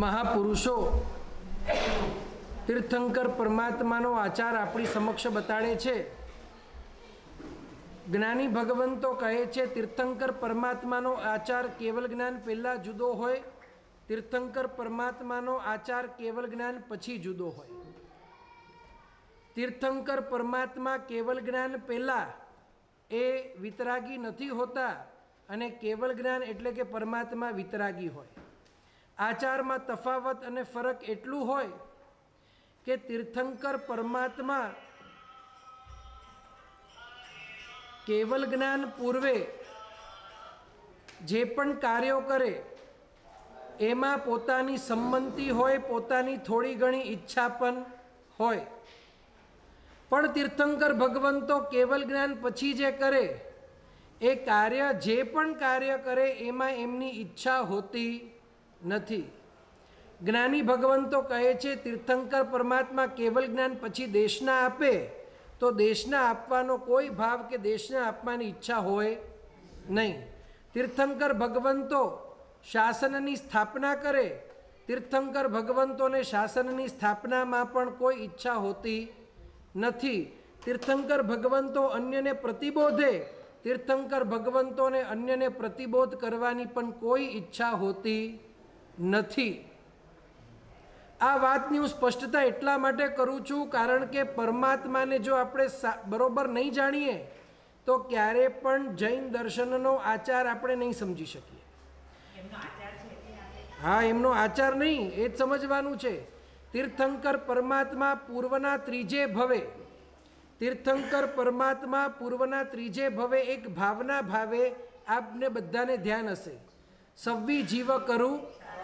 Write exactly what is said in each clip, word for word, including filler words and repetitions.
महापुरुषों तीर्थंकर परमात्मानो आचार अपनी समक्ष बताड़े छे। ज्ञानी भगवंतो कहे छे तीर्थंकर परमात्मानो आचार केवल ज्ञान पहला जुदो होय, तीर्थंकर परमात्मानो आचार केवल ज्ञान पछी जुदो होय। तीर्थंकर परमात्मा केवल ज्ञान पहला ए वितरागी नहीं होता अने केवल ज्ञान एटले के परमात्मा वितरागी होय। आचार में तफावत अने फरक एटलू होय के तीर्थंकर परमात्मा केवल ज्ञान पूर्वे जे पण कार्यों करे एमां पोतानी सम्मति होय, पोतानी थोड़ी घणी इच्छा पण होय। पण तीर्थंकर भगवंतो केवल ज्ञान पछी जे करे ए कार्य जे पण कार्य करे एमां एमनी इच्छा होती नथी। ज्ञानी भगवंतो कहे छे तीर्थंकर परमात्मा केवल ज्ञान पछी देशना आपे तो देशना आपवानो कोई भाव के देशना आपवानी इच्छा होय नहीं। तीर्थंकर भगवंतो शासननी स्थापना करे, तीर्थंकर भगवंतोने शासननी स्थापना में पण कोई इच्छा होती नहीं। तीर्थंकर भगवंतो अन्यने प्रतिबोधे, तीर्थंकर भगवंतोने अन्यने प्रतिबोध करवानी पण कोई इच्छा होती नहीं। आ वातनी हूँ स्पष्टता एटला माटे करूँ छूं कारण के परमात्मा ने जो आपणे बरोबर नहीं जाणीए तो क्यारे पण जैन दर्शननो आचार आपणे नहीं समझी शकीए। हाँ, एमनो आचार नहीं ए समझवानुं छे। तीर्थंकर परमात्मा पूर्वना त्रीजे भवे, तीर्थंकर परमात्मा पूर्वना त्रीजे भवे एक भावना भावे आपने बधाने ध्यान हशे। सव्वी जीव करूँ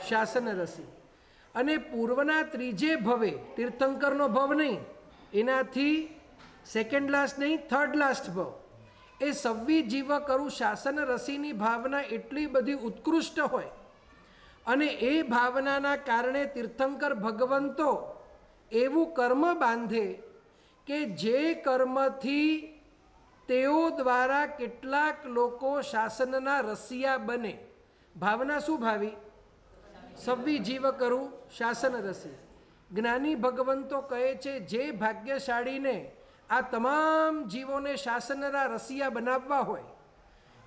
शासन रसी अने पूर्वना त्रीजे भवे, तीर्थंकरनो भव नहीं, एनाथी सेकेंड लास्ट नहीं थर्ड लास्ट भव। ए सव्वी जीव करू शासन रसीनी भावना एटली बधी उत्कृष्ट होय अने ए भावनाना कारणे तीर्थंकर भगवंतो एवं कर्म बांधे के जे कर्मथी तेओ द्वारा केटलाक लोको शासनना रसिया बने। भावना शुं भावी? सव्वी जीव करूँ शासन रसी। ज्ञानी भगवंतो कहे छे जे भाग्यशाड़ी ने आ तमाम जीवों ने शासनना रसिया बनावा होय,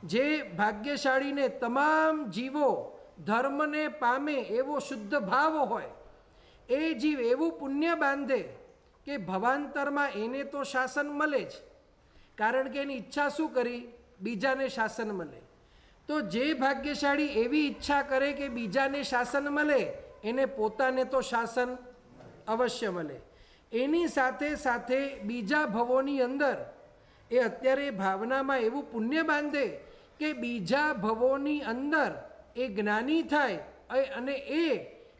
जे भाग्यशाड़ी ने तमाम जीवों धर्म ने पामे एवो शुद्ध भाव होय, ए जीव एवं पुण्य बांधे के भवांतर में एने तो शासन मले ज, कारण के एनी इच्छा शू करी बीजा ने शासन मले। तो जे भाग्यशाड़ी एवी इच्छा करे कि बीजा ने शासन मले एने पोताने तो शासन अवश्य मले। एनी साथे साथे बीजा भवोनी अंदर ए अत्यारे भावना में एवं पुण्य बांधे कि बीजा भवोनी अंदर ए ज्ञानी थाय अने ए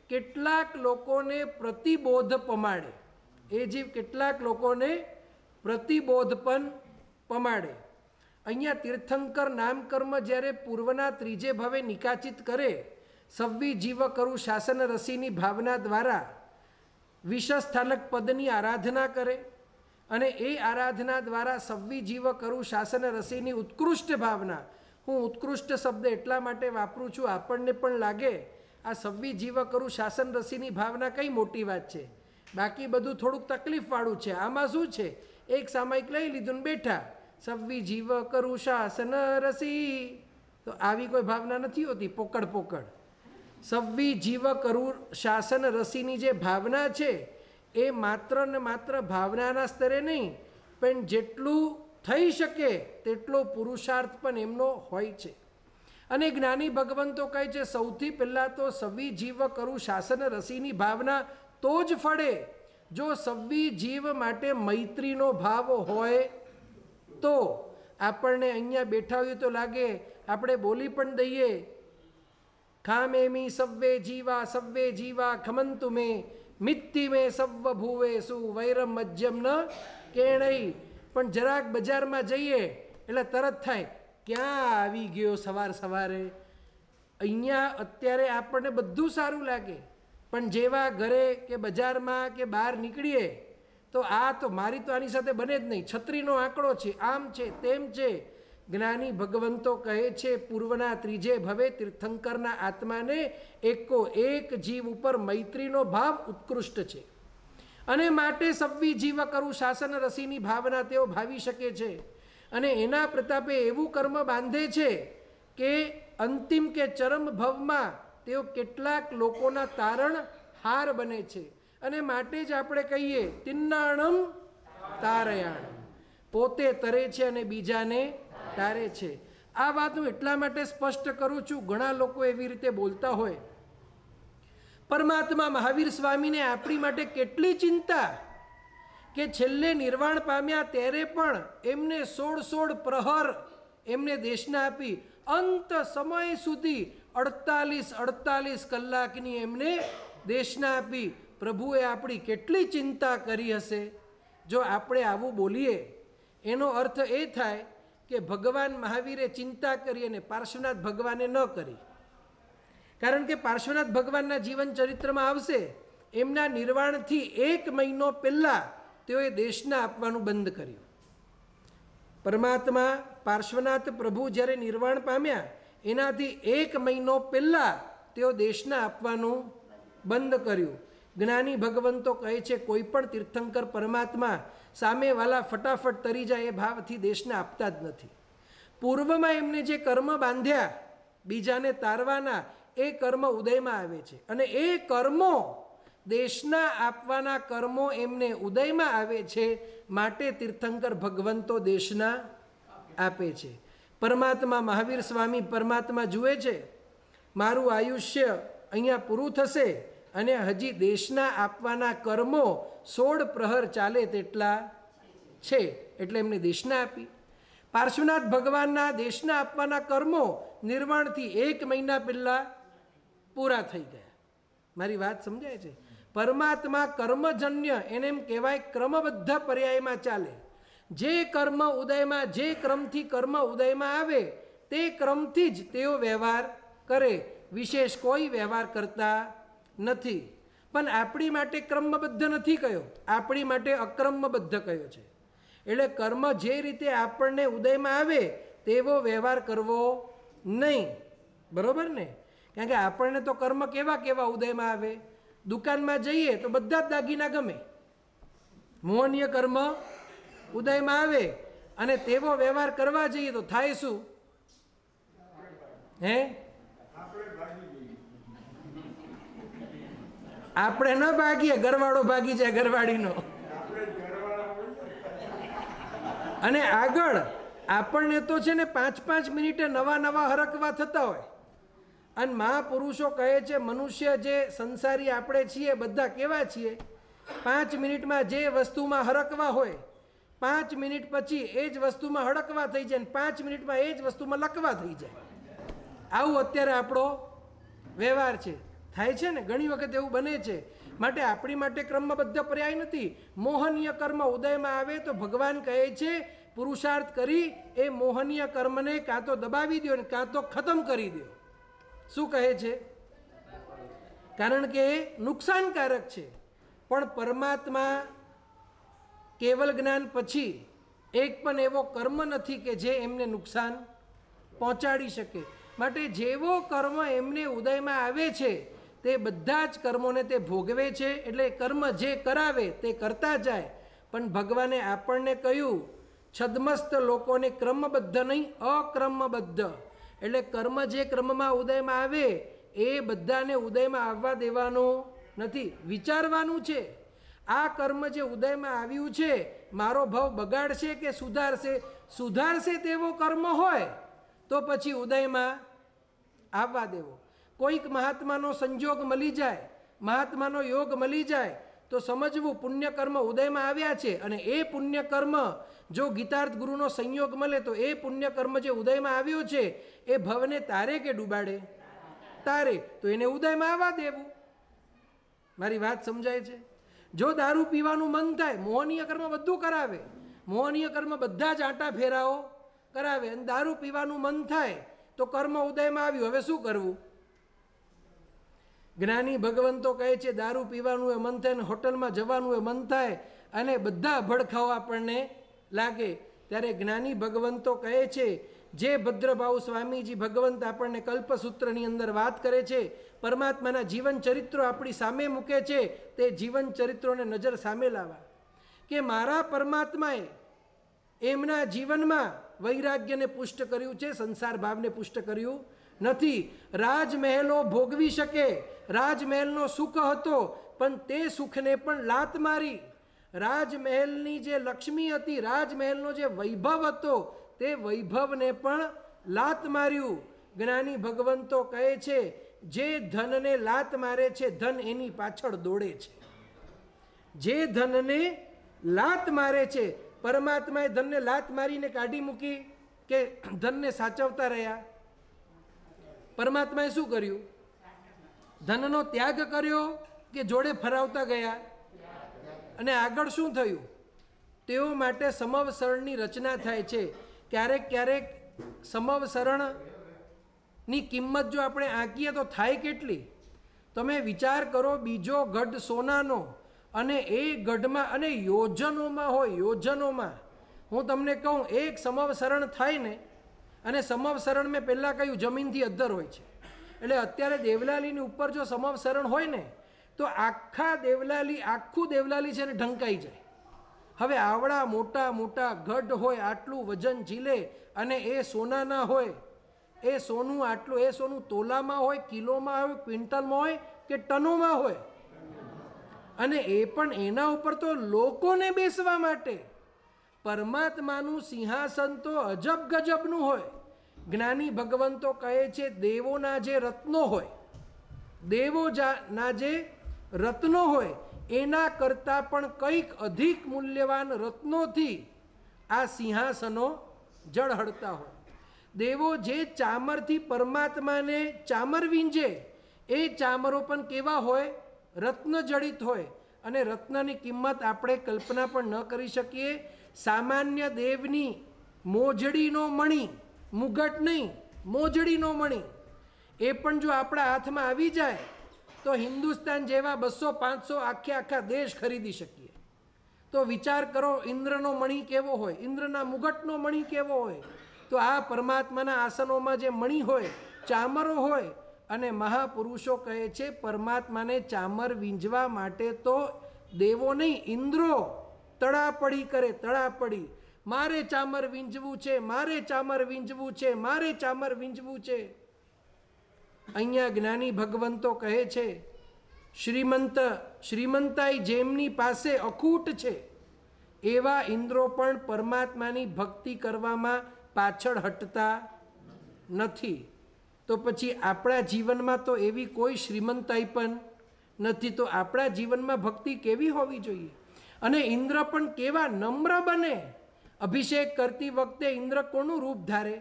केटलाक लोकोने प्रतिबोध पमाड़े, ए जीव केटलाक लोकोने प्रतिबोध पण पमाड़े। अहिया तीर्थंकर नामकर्म जयरे पूर्वना त्रीजे भवे निकाचित करे सव्वी जीव करू शासन रसीनी भावना द्वारा विषस्थानक पदनी आराधना करे अने ए आराधना द्वारा सव्वी जीव करू शासन रसीनी उत्कृष्ट भावना। हूँ उत्कृष्ट शब्द एटला माटे वापरू छूं आपणने पण लागे आ सव्वी जीव करू शासन रसीनी भावना कई मोटी वात छे, बाकी बधुं थोड़ुंक तकलीफवाळुं छे। आमां शुं छे, एक सामायिक लई लीधुं बेठा सव्वी जीव करू शासन रसी, तो आवी कोई भावना नहीं होती पोकड़ पोकड़। सव्वी जीव करू शासन रसीनी जे भावना है ए मात्र ने मात्र भावना स्तरे नहीं पण जेटलू थई शके तेटलो पुरुषार्थ पण एमनो होय छे। अने ज्ञानी भगवंतो कहे छे सौथी पहला तो सव्वी जीव करू शासन रसीनी भावना तो ज फळे जो सव्वी जीव माटे मैत्रीनो भाव होय। तो आपने अहिया बैठा हुई तो लगे आपणे बोली पण दईए खामेमी सव्वे जीवा सव्वे जीवा खमंतु में मित्ति में सव्व भूवे सु वैरम मज्जम न केणई। पण જરાક बजार में जाइए एटले तरत थाय क्या आवी गयो सवार सवारे। अहिया अत्यारे आपने बधुं सारूं लागे पण जेवा घरे के बजार में के बहार निकळीए तो आ तो मारी तो आनी साथे बने ज नहीं, छतरीनो आंकड़ो है, आम है, तेम है, જ્ઞાની ભગવંતો કહે છે પૂર્વના ત્રીજે ભવે તીર્થંકરના આત્માને એકો એક જીવ ઉપર મૈત્રીનો ભાવ ઉત્કૃષ્ટ છે અને માટે સવ્વી જીવકરું શાસન રસીની ભાવના તેઓ ભાવી શકે છે અને એના પ્રતાપે એવું કર્મ બાંધે છે કે અંતિમ કે ચરમ ભવમાં તેઓ કેટલાક લોકોના તારણ હાર બને છે અને માટે જ આપણે કહીએ તિન્નાણમ તારયાણ પોતે તરે છે અને બીજાને તારે છે। આ વાત હું એટલા માટે સ્પષ્ટ કરું છું, ઘણા લોકો એવી રીતે બોલતા હોય પરમાત્મા મહાવીર સ્વામીને આપણી માટે કેટલી ચિંતા કે છેલ્લે નિર્વાણ પામ્યા ત્યારે પણ એમને સોળ સોળ પ્રહર એમને દેશના આપી અંત સમય સુધી અડતાલીસ અડતાલીસ કલાકની એમને દેશના આપી। પ્રભુએ આપણી કેટલી ચિંતા કરી હશે। જો આપણે આવું બોલીએ એનો અર્થ એ થાય કે ભગવાન મહાવીરે ચિંતા કરી અને પાર્શ્વનાથ ભગવાને ન કરી, કારણ કે પાર્શ્વનાથ ભગવાનના જીવન ચરિત્રમાં આવશે એમના નિર્વાણથી એક મહિનો પહેલાં તેઓએ દેશના આપવાનું બંધ કર્યું। પરમાત્મા પાર્શ્વનાથ પ્રભુ જ્યારે નિર્વાણ પામ્યા એનાથી એક મહિનો પહેલાં તેઓ દેશના આપવાનું બંધ કર્યું। જ્ઞાની ભગવંતો કહે છે કોઈ પણ તીર્થંકર પરમાત્મા સામેવાલા ફટાફટ તરી જાય એ ભાવથી દેશને આપતા જ નથી। પૂર્વમાં એમને જે કર્મ બાંધ્યા બીજાને તારવાના એ કર્મ ઉદયમાં આવે છે અને એ કર્મો દેશના આપવાના કર્મો એમને ઉદયમાં આવે છે, માટે તીર્થંકર ભગવંતો દેશના આપે છે। પરમાત્મા મહાવીર સ્વામી પરમાત્મા જુએ છે મારું આયુષ્ય અહીંયા પૂરું થશે અને હજી દેશના આપવાના કર્મો સોળ પ્રહર ચાલે તેટલા છે એટલે એમને દેશના આપી। પાર્શ્વનાથ ભગવાનના દેશના આપવાના કર્મો નિર્વાણથી એક મહિના પહેલાં પૂરા થઈ ગયા। મારી વાત સમજાય છે? પરમાત્મા કર્મજન્ય એને એમ કહેવાય ક્રમબદ્ધ પર્યાયમાં ચાલે। જે કર્મ ઉદયમાં જે ક્રમથી કર્મ ઉદયમાં આવે તે ક્રમથી જ તેઓ વ્યવહાર કરે, વિશેષ કોઈ વ્યવહાર કરતા નથી। પણ આપણી માટે ક્રમબદ્ધ નથી કયો, આપણી માટે અક્રમબદ્ધ કયો છે। એટલે કર્મ જે રીતે આપણને ઉદયમાં આવે તેવો વ્યવહાર કરવો નહીં, બરાબર ને? કારણ કે આપણને તો કર્મ કેવા કેવા ઉદયમાં આવે, દુકાનમાં જઈએ તો બધા જ દાગીના ગમે, મોહનીય કર્મ ઉદયમાં આવે અને તેવો વ્યવહાર કરવા જઈએ તો થાય શું? હે, આપણે ન ભાગીએ, ઘરવાળો ભાગી જાય, ઘરવાળીનો। અને આગળ આપણને તો છે ને પાંચ પાંચ મિનિટે નવા નવા હરકવા થતા હોય। અને મહાપુરુષો કહે છે મનુષ્ય જે સંસારી આપણે છીએ બધા કેવા છીએ, પાંચ મિનિટમાં જે વસ્તુમાં હરકવા હોય પાંચ મિનિટ પછી એ જ વસ્તુમાં હડકવા થઈ જાય અને પાંચ મિનિટમાં એ જ વસ્તુમાં લકવા થઈ જાય। આવું અત્યારે આપણો વ્યવહાર છે, થાય છે ને ઘણી વખત એવું બને છે। માટે આપણી માટે ક્રમબદ્ધ પર્યાય નથી। મોહનીય કર્મ ઉદયમાં આવે તો ભગવાન કહે છે પુરુષાર્થ કરી એ મોહનીય કર્મને કાં તો દબાવી દો ને કાં તો ખતમ કરી દો। શું કહે છે? કારણ કે એ નુકસાનકારક છે। પણ પરમાત્મા કેવલ જ્ઞાન પછી એક પણ એવો કર્મ નથી કે જે એમને નુકસાન પહોંચાડી શકે। માટે જેવો કર્મ એમને ઉદયમાં આવે છે તે બધા જ કર્મોને તે ભોગવે છે। એટલે કર્મ જે કરાવે તે કરતા જાય। પણ ભગવાને આપણને કહ્યું છદ્મસ્ત લોકોને ક્રમબદ્ધ નહીં અક્રમબદ્ધ, એટલે કર્મ જે ક્રમમાં ઉદયમાં આવે એ બધાને ઉદયમાં આવવા દેવાનું નથી, વિચારવાનું છે આ કર્મ જે ઉદયમાં આવ્યું છે મારો ભાવ બગાડશે કે સુધારશે। સુધારશે તેવો કર્મ હોય તો પછી ઉદયમાં આવવા દેવો। કોઈક મહાત્માનો સંજોગ મળી જાય, મહાત્માનો યોગ મળી જાય તો સમજવું પુણ્યકર્મ ઉદયમાં આવ્યા છે અને એ પુણ્યકર્મ જો ગીતાર્થ ગુરુનો સંયોગ મળે તો એ પુણ્યકર્મ જે ઉદયમાં આવ્યો છે એ ભવને તારે કે ડૂબાડે? તારે, તો એને ઉદયમાં આવવા દેવું। મારી વાત સમજાય છે? જો દારૂ પીવાનું મન થાય મોહનીય કર્મ બધું કરાવે, મોહનીય કર્મ બધા જ આંટા ફેરાઓ કરાવે અને દારૂ પીવાનું મન થાય તો કર્મ ઉદયમાં આવ્યું, હવે શું કરવું? જ્ઞાની ભગવંતો કહે છે દારૂ પીવાનું એ મન થાય અને હોટલમાં જવાનું એ મન થાય અને બધા ભડકાઓ આપણને લાગે ત્યારે જ્ઞાની ભગવંતો કહે છે જે ભદ્રભાવ સ્વામીજી ભગવંત આપણને કલ્પસૂત્રની અંદર વાત કરે છે, પરમાત્માના જીવન ચરિત્રો આપણી સામે મૂકે છે, તે જીવન ચરિત્રોને નજર સામે લાવવા કે મારા પરમાત્માએ એમના જીવનમાં વૈરાગ્યને પુષ્ટ કર્યું છે, સંસાર ભાવને પુષ્ટ કર્યું નથી. રાજમહેલો ભોગવી શકે, રાજમહેલનો સુખ હતો પણ તે સુખને પણ લાત મારી. રાજમહેલની જે લક્ષ્મી હતી, રાજમહેલનો જે વૈભવ હતો, તે વૈભવને પણ લાત માર્યું. જ્ઞાની ભગવંતો કહે છે જે ધનને લાત મારે છે ધન એની પાછળ દોડે છે. જે ધનને લાત મારે છે, પરમાત્માએ ધનને લાત મારીને કાઢી મૂકી કે ધનને સાચવતા રહ્યા? પરમાત્માએ શું કર્યું? ધનનો ત્યાગ કર્યો કે જોડે ફરાવતા ગયા? અને આગળ શું થયું? તેઓ માટે સમવસરણની રચના થાય છે. ક્યારેક ક્યારેક સમવસરણની કિંમત જો આપણે આંકીએ તો થાય કેટલી? તમે વિચાર કરો, બીજો ગઢ સોનાનો અને એ ગઢમાં અને યોજનોમાં હોય, યોજનોમાં. હું તમને કહું, એક સમવસરણ થાય ને, અને સમવસરણ મેં પહેલાં કહ્યું જમીનથી અદ્ધર હોય છે, એટલે અત્યારે દેવલાલીની ઉપર જો સમવસરણ હોય ને તો આખા દેવલાલી, આખું દેવલાલી છે ને ઢંકાઈ જાય. હવે આવડા મોટા મોટા ગઢ હોય, આટલું વજન ઝીલે, અને એ સોનાના હોય, એ સોનું આટલું, એ સોનું તોલામાં હોય, કિલોમાં હોય, ક્વિન્ટલમાં હોય કે ટનોમાં હોય, અને એ પણ એના ઉપર તો લોકોને બેસવા માટે. પરમાત્માનું સિંહાસન તો અજબ ગજબનું હોય. જ્ઞાની ભગવંતો કહે છે દેવોના જે રત્નો હોય, દેવો ના જે રત્નો હોય એના કરતાં પણ કંઈક અધિક મૂલ્યવાન રત્નોથી આ સિંહાસનો જળહળતા હોય. દેવો જે ચામરથી પરમાત્માને ચામર વીંજે એ ચામરો પણ કેવા હોય? રત્નજડિત હોય. અને રત્નની કિંમત આપણે કલ્પના પણ ન કરી શકીએ. સામાન્ય દેવની મોજડીનો મણી, મુગટ નહીં, મોજડીનો મણી, એ પણ જો આપણા હાથમાં આવી જાય તો હિન્દુસ્તાન જેવા બસો પાંચસો આખે આખા દેશ ખરીદી શકીએ. તો વિચાર કરો, ઇન્દ્રનો મણી કેવો હોય, ઇન્દ્રના મુગટનો મણી કેવો હોય. તો આ પરમાત્માના આસનોમાં જે મણી હોય, ચામરો હોય, અને મહાપુરુષો કહે છે પરમાત્માને ચામર વીંજવા માટે તો દેવો નહીં, ઇન્દ્રો તડાપડી કરે, તડાપડી. મારે ચામર વીંજવું છે, મારે ચામર વીંજવું છે, મારે ચામર વીંજવું છે. અહીંયા જ્ઞાની ભગવંતો કહે છે શ્રીમંત શ્રીમંતાઈ જેમની પાસે અખૂટ છે એવા ઇન્દ્રો પણ પરમાત્માની ભક્તિ કરવામાં પાછળ હટતા નથી. તો પછી આપણા જીવનમાં તો એવી કોઈ શ્રીમંતાઈ પણ નથી, તો આપણા જીવનમાં ભક્તિ કેવી હોવી જોઈએ? અને ઇન્દ્ર પણ કેવા નમ્ર બને. અભિષેક કરતી વખતે ઇન્દ્ર કોનું રૂપ ધારે?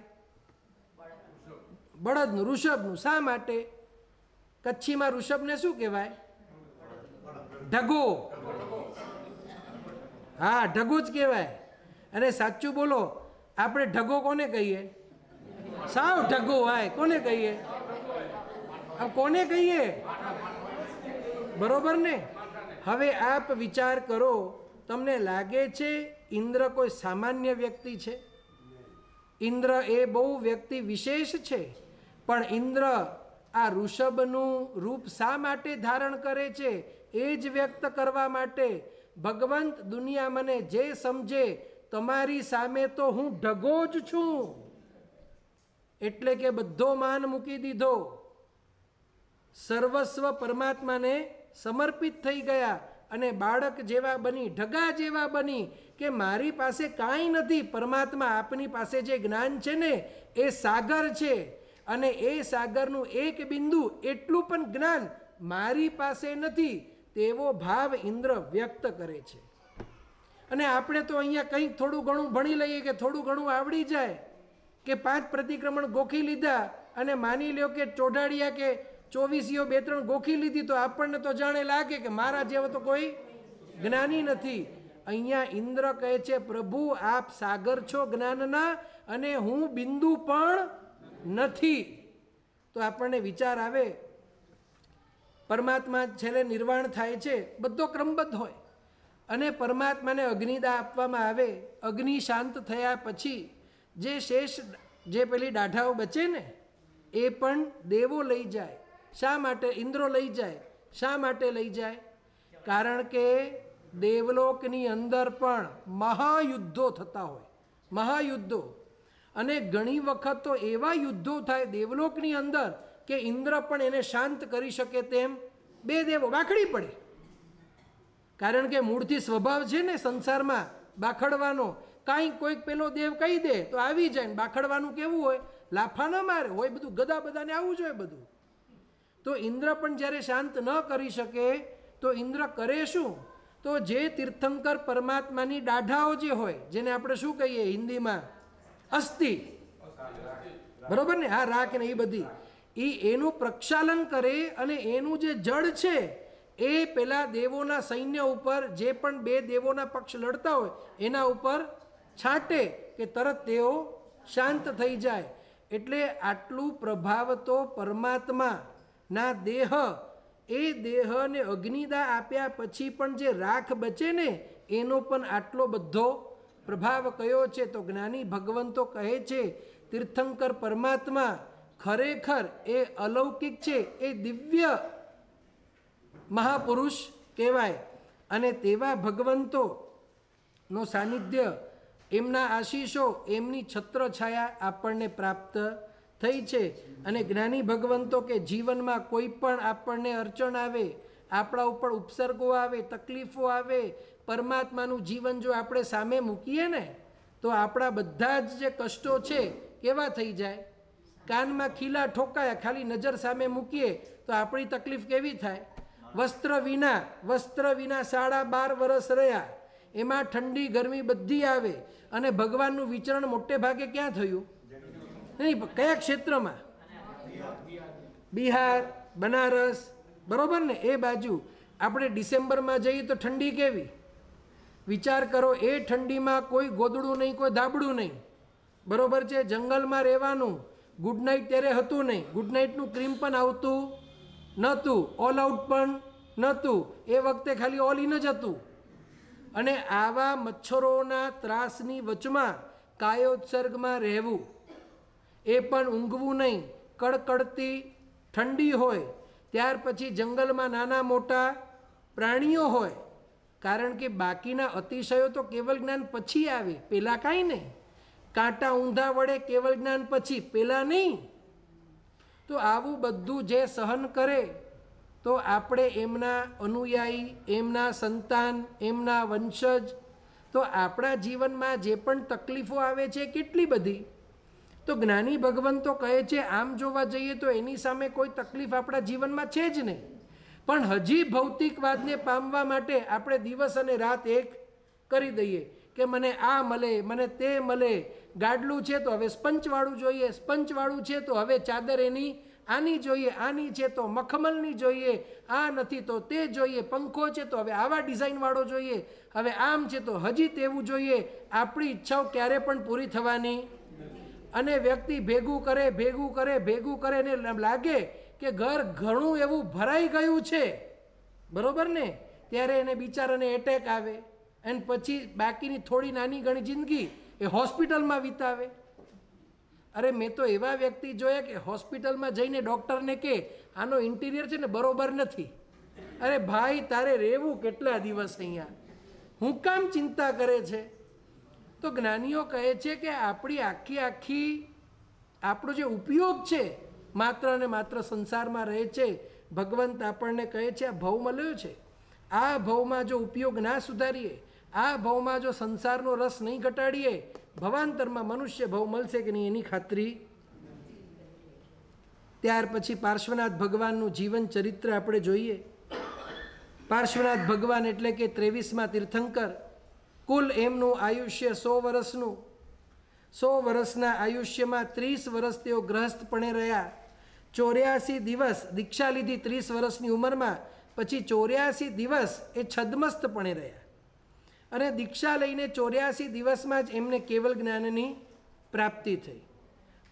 બળદનું, ઋષભનું. શા માટે? કચ્છીમાં ઋષભને શું કહેવાય? ઢગો. હા, ઢગો જ કહેવાય. અને સાચું બોલો, આપણે ઢગો કોને કહીએ? સાવ ઢગો. હાય, કોને કહીએ? કોને કહીએ? બરોબર ને? હવે આપ વિચાર કરો, તમને લાગે છે ઇન્દ્ર કોઈ સામાન્ય વ્યક્તિ છે? ઇન્દ્ર એ બહુ વ્યક્તિ વિશેષ છે. પણ ઇન્દ્ર આ ઋષભનું રૂપ શા માટે ધારણ કરે છે? એ જ વ્યક્ત કરવા માટે. ભગવંત દુનિયા મને જે સમજે, તમારી સામે તો હું ઢગો જ છું. એટલે કે બધો માન મૂકી દીધો, સર્વસ્વ પરમાત્માને સમર્પિત થઈ ગયા, અને બાળક જેવા બની, ઢગા જેવા બની કે મારી પાસે કાંઈ નથી. પરમાત્મા આપની પાસે જે જ્ઞાન છે ને એ સાગર છે, અને એ સાગરનું એક બિંદુ એટલું પણ જ્ઞાન મારી પાસે નથી, તેવો ભાવ ઇન્દ્ર વ્યક્ત કરે છે. અને આપણે તો અહીંયા કંઈક થોડું ઘણું ભણી લઈએ કે થોડું ઘણું આવડી જાય કે પાંચ પ્રતિક્રમણ ગોખી લીધા, અને માની લ્યો કે ચોઢાડિયા કે ચોવીસીઓ બે ત્રણ ગોખી લીધી, તો આપણને તો જાણે લાગે કે મારા જેવો તો કોઈ જ્ઞાની નથી. અહીંયા ઇન્દ્ર કહે છે પ્રભુ આપ સાગર છો જ્ઞાનના, અને હું બિંદુ પણ નથી. તો આપણને વિચાર આવે, પરમાત્મા છેલ્લે નિર્વાણ થાય છે, બધો ક્રમબદ્ધ હોય, અને પરમાત્માને અગ્નિદા આપવામાં આવે. અગ્નિ શાંત થયા પછી જે શેષ જે પેલી દાઢાઓ બચે ને એ પણ દેવો લઈ જાય. શા માટે ઇન્દ્રો લઈ જાય? શા માટે લઈ જાય? કારણ કે દેવલોકની અંદર પણ મહાયુદ્ધો થતા હોય, મહાયુદ્ધો. અને ઘણી વખત તો એવા યુદ્ધો થાય દેવલોકની અંદર કે ઇન્દ્ર પણ એને શાંત કરી શકે તેમ બે દેવો બાખડી પડે. કારણ કે મૂળથી સ્વભાવ છે ને સંસારમાં બાખડવાનો. કાંઈ કોઈક પેલો દેવ કહી દે તો આવી જાય ને બાખડવાનું કેવું હોય, લાફા ન મારે હોય, બધું ગદા બધાને આવવું જોઈએ બધું. તો ઇન્દ્ર પણ જ્યારે શાંત ન કરી શકે તો ઇન્દ્ર કરે શું? તો જે તીર્થંકર પરમાત્માની દાઢાઓ જે હોય, જેને આપણે શું કહીએ હિન્દીમાં, અસ્થિ, બરાબર ને, હા, રાખ ને એ બધી, એ એનું પ્રક્ષાલન કરે અને એનું જે જળ છે એ પેલા દેવોના સૈન્ય ઉપર, જે પણ બે દેવોના પક્ષ લડતા હોય એના ઉપર છાંટે કે તરત તેઓ શાંત થઈ જાય. એટલે આટલું પ્રભાવ તો પરમાત્મા ના દેહ, એ દેહને અગ્નિદા આપ્યા પછી પણ જે રાખ બચે ને એનો પણ આટલો બધો પ્રભાવ કયો છે. તો જ્ઞાની ભગવંતો કહે છે તીર્થંકર પરમાત્મા ખરેખર એ અલૌકિક છે, એ દિવ્ય મહાપુરુષ કહેવાય. અને તેવા ભગવંતોનો સાનિધ્ય, એમના આશીષો, એમની છત્રછાયા આપણને પ્રાપ્ત થઈ છે. અને જ્ઞાની ભગવંતો કે જીવનમાં કોઈ પણ આપણને અડચણ આવે, આપણા ઉપર ઉપસર્ગો આવે, તકલીફો આવે, પરમાત્માનું જીવન જો આપણે સામે મૂકીએ ને તો આપણા બધા જ જે કષ્ટો છે કેવા થઈ જાય. કાનમાં ખીલા ઠોકાયા, ખાલી નજર સામે મૂકીએ તો આપણી તકલીફ કેવી થાય? વસ્ત્ર વિના, વસ્ત્ર વિના સાડા બાર વર્ષ રહ્યા, એમાં ઠંડી ગરમી બધી આવે. અને ભગવાનનું વિચરણ મોટે ભાગે ક્યાં થયું? નહીં, કયા ક્ષેત્રમાં? બિહાર, બનારસ, બરાબર ને, એ બાજુ. આપણે ડિસેમ્બરમાં જઈએ તો ઠંડી કેવી, વિચાર કરો. એ ઠંડીમાં કોઈ ગોદડું નહીં, કોઈ ધાબડું નહીં, બરાબર છે. જંગલમાં રહેવાનું. ગુડ નાઇટ ત્યારે હતું નહીં, ગુડ નાઇટનું ક્રીમ પણ આવતું નહોતું, ઓલ આઉટ પણ નહોતું એ વખતે, ખાલી ઓલ ઇન જ હતું. અને આવા મચ્છરોના ત્રાસની વચમાં કાયોત્સર્ગમાં રહેવું, એ પણ ઊંઘવું નહીં, કડકડતી ઠંડી હોય, ત્યાર પછી જંગલમાં નાના મોટા પ્રાણીઓ હોય. કારણ કે બાકીના અતિશયો તો કેવલ જ્ઞાન પછી આવે, પહેલાં કાંઈ નહીં. કાંટા ઊંધા વડે કેવલ જ્ઞાન પછી, પહેલાં નહીં. તો આવું બધું જે સહન કરે તો આપણે એમના અનુયાયી, એમના સંતાન, એમના વંશજ, તો આપણા જીવનમાં જે પણ તકલીફો આવે છે કેટલી બધી. તો જ્ઞાની ભગવંતો કહે છે આમ જોવા જઈએ તો એની સામે કોઈ તકલીફ આપણા જીવનમાં છે જ નહીં. પણ હજી ભૌતિકવાદને પામવા માટે આપણે દિવસ અને રાત એક કરી દઈએ કે મને આ મળે, મને તે મળે. ગાડલું છે તો હવે સ્પંચવાળું જોઈએ, સ્પંચવાળું છે તો હવે ચાદર એની આની જોઈએ, આની છે તો મખમલની જોઈએ, આ નથી તો તે જોઈએ, પંખો છે તો હવે આવા ડિઝાઇનવાળો જોઈએ, હવે આમ છે તો હજી તેવું જોઈએ. આપણી ઈચ્છાઓ ક્યારે પણ પૂરી થવાની. અને વ્યક્તિ ભેગું કરે, ભેગું કરે, ભેગું કરે ને લાગે કે ઘર ઘણું એવું ભરાઈ ગયું છે, બરાબર ને, ત્યારે એને બિચારાને એટેક આવે અને પછી બાકીની થોડી નાની ઘણી જિંદગી એ હોસ્પિટલમાં વિતાવે. અરે મેં તો એવા વ્યક્તિ જોયા કે હોસ્પિટલમાં જઈને ડૉક્ટરને કે આનો ઇન્ટિરિયર છે ને બરાબર નથી. અરે ભાઈ, તારે રહેવું કેટલા દિવસ અહીંયા, હું કામ ચિંતા કરે છે. તો જ્ઞાનીઓ કહે છે કે આપણી આખી આખી આપણો જે ઉપયોગ છે માત્ર ને માત્ર સંસારમાં રહે છે. ભગવંત આપણને કહે છે આ ભવ મળ્યો છે, આ ભવમાં જો ઉપયોગ ના સુધારીએ, આ ભવમાં જો સંસારનો રસ નહીં ઘટાડીએ, ભવાંતરમાં મનુષ્ય ભવ મળશે કે નહીં એની ખાતરી. ત્યાર પછી પાર્શ્વનાથ ભગવાનનું જીવન ચરિત્ર આપણે જોઈએ. પાર્શ્વનાથ ભગવાન એટલે કે ત્રેવીસમાં તીર્થંકર. કુલ એમનું આયુષ્ય સો વર્ષનું. સો વર્ષના આયુષ્યમાં ત્રીસ વર્ષ તેઓ ગ્રહસ્થપણે રહ્યા, ચોર્યાસી દિવસ દીક્ષા લીધી ત્રીસ વર્ષની ઉંમરમાં, પછી ચોર્યાસી દિવસ એ છદ્મસ્થપણે રહ્યા. અને દીક્ષા લઈને ચોર્યાસી દિવસમાં જ એમને કેવલ જ્ઞાનની પ્રાપ્તિ થઈ.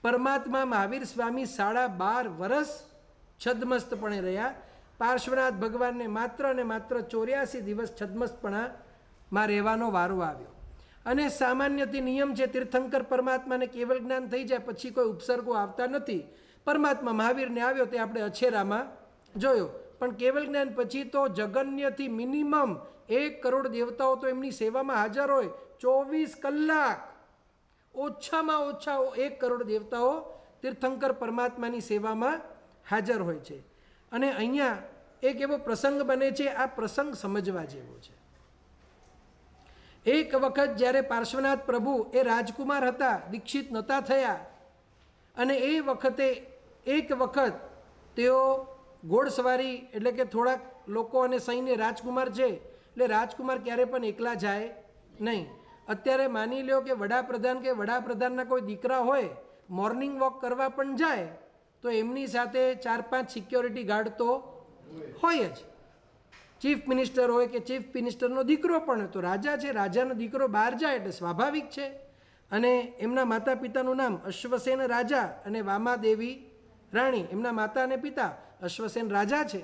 પરમાત્મા મહાવીર સ્વામી સાડા બાર વર્ષ છદ્મસ્થપણે રહ્યા. પાર્શ્વનાથ ભગવાનને માત્ર ને માત્ર ચોર્યાસી દિવસ છદ્મસ્થપણા માં રહેવાનો વારો આવ્યો. અને સામાન્યથી નિયમ છે તીર્થંકર પરમાત્માને કેવલ જ્ઞાન થઈ જાય પછી કોઈ ઉપસર્ગો આવતા નથી. પરમાત્મા મહાવીરને આવ્યો તે આપણે અછેરામાં જોયો, પણ કેવલ જ્ઞાન પછી તો જગન્યથી મિનિમમ એક કરોડ દેવતાઓ તો એમની સેવામાં હાજર હોય. ચોવીસ કલાક ઓછામાં ઓછા એક કરોડ દેવતાઓ તીર્થંકર પરમાત્માની સેવામાં હાજર હોય છે. અને અહીંયા એક એવો પ્રસંગ બને છે, આ પ્રસંગ સમજવા જેવો છે. એક વખત જ્યારે પાર્શ્વનાથ પ્રભુ એ રાજકુમાર હતા, દીક્ષિત નહોતા થયા, અને એ વખતે એક વખત તેઓ ઘોડસવારી એટલે કે થોડાક લોકો અને સૈન્ય રાજકુમાર છે એટલે રાજકુમાર ક્યારે પણ એકલા જાય નહીં. અત્યારે માની લ્યો કે વડાપ્રધાન કે વડાપ્રધાનના કોઈ દીકરા હોય મોર્નિંગ વોક કરવા પણ જાય તો એમની સાથે ચાર પાંચ સિક્યોરિટી ગાર્ડ તો હોય જ. ચીફ મિનિસ્ટર હોય કે ચીફ મિનિસ્ટરનો દીકરો પણ તો રાજા છે, રાજાનો દીકરો બહાર જાય એટલે સ્વાભાવિક છે. અને એમના માતા પિતાનું નામ અશ્વસેન રાજા અને વામાદેવી રાણી, એમના માતા અને પિતા અશ્વસેન રાજા છે.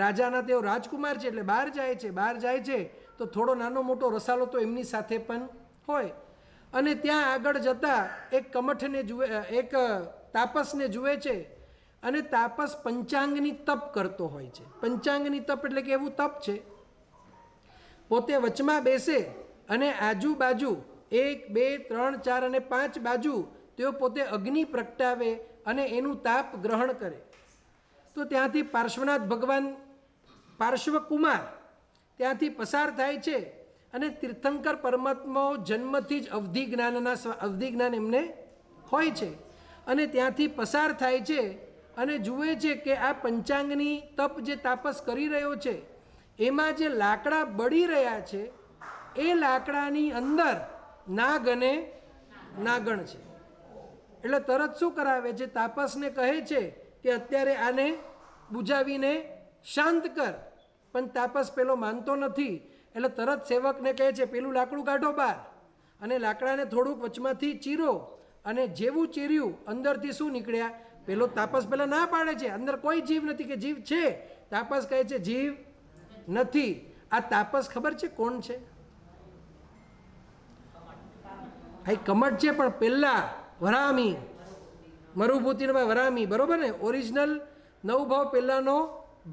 રાજાના તેઓ રાજકુમાર છે એટલે બહાર જાય છે. બહાર જાય છે તો થોડો નાનો મોટો રસાલો તો એમની સાથે પણ હોય. અને ત્યાં આગળ જતાં એક કમઠને જુએ, એક તાપસને જુએ છે, અને તાપસ પંચાંગની તપ કરતો હોય છે. પંચાંગની તપ એટલે કે એવું તપ છે, પોતે વચમાં બેસે અને આજુબાજુ એક બે ત્રણ ચાર અને પાંચ બાજુ તેઓ પોતે અગ્નિ પ્રગટાવે અને એનું તાપ ગ્રહણ કરે. તો ત્યાંથી પાર્શ્વનાથ ભગવાન પાર્શ્વકુમાર ત્યાંથી પસાર થાય છે અને તીર્થંકર પરમાત્માઓ જન્મથી જ અવધિ જ્ઞાનના અવધિ જ્ઞાન એમને હોય છે. અને ત્યાંથી પસાર થાય છે અને જુએ છે કે આ પંચાંગની તપ જે તાપસ કરી રહ્યો છે એમાં જે લાકડા બળી રહ્યા છે એ લાકડાની અંદર નાગ અને નાગણ છે. એટલે તરત શું કરાવે છે, તાપસને કહે છે કે અત્યારે આને બુજાવીને શાંત કર, પણ તાપસ પેલો માનતો નથી. એટલે તરત સેવકને કહે છે પેલું લાકડું કાઢો બહાર, અને લાકડાને થોડુંક વચમાંથી ચીરો, અને જેવું ચીર્યું અંદરથી શું નીકળ્યા, પેલો તાપસ પહેલાં ના પાડે છે અંદર કોઈ જીવ નથી કે જીવ છે, તાપસ કહે છે જીવ નથી. આ તાપસ ખબર છે કોણ છે? ભાઈ કમટ છે, પણ પહેલાં વરામી મરુભૂતિનો ભાઈ વરામી, બરાબર ને, ઓરિજિનલ નવ ભાવ પહેલાંનો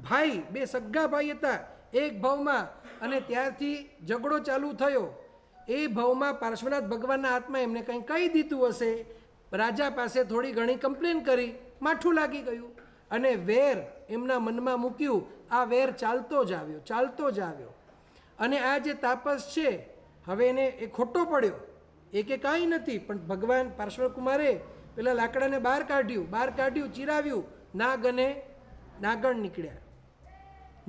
ભાઈ, બે સગા ભાઈ હતા એક ભાવમાં, અને ત્યારથી ઝઘડો ચાલુ થયો. એ ભાવમાં પાર્શ્વનાથ ભગવાનના આત્મા એમને કંઈ કહી દીધું હશે, રાજા પાસે થોડી ઘણી કમ્પ્લેન કરી, માઠું લાગી ગયું, અને વેર એમના મનમાં મૂક્યું. આ વેર ચાલતો જ આવ્યો, ચાલતો જ આવ્યો, અને આ જે તાપસ છે હવે એને એ ખોટો પડ્યો, એ કે કાંઈ નથી, પણ ભગવાન પાર્શ્વકુમારે પેલા લાકડાને બહાર કાઢ્યું, બહાર કાઢ્યું, ચીરાવ્યું, નાગ અને નાગણ નીકળ્યા.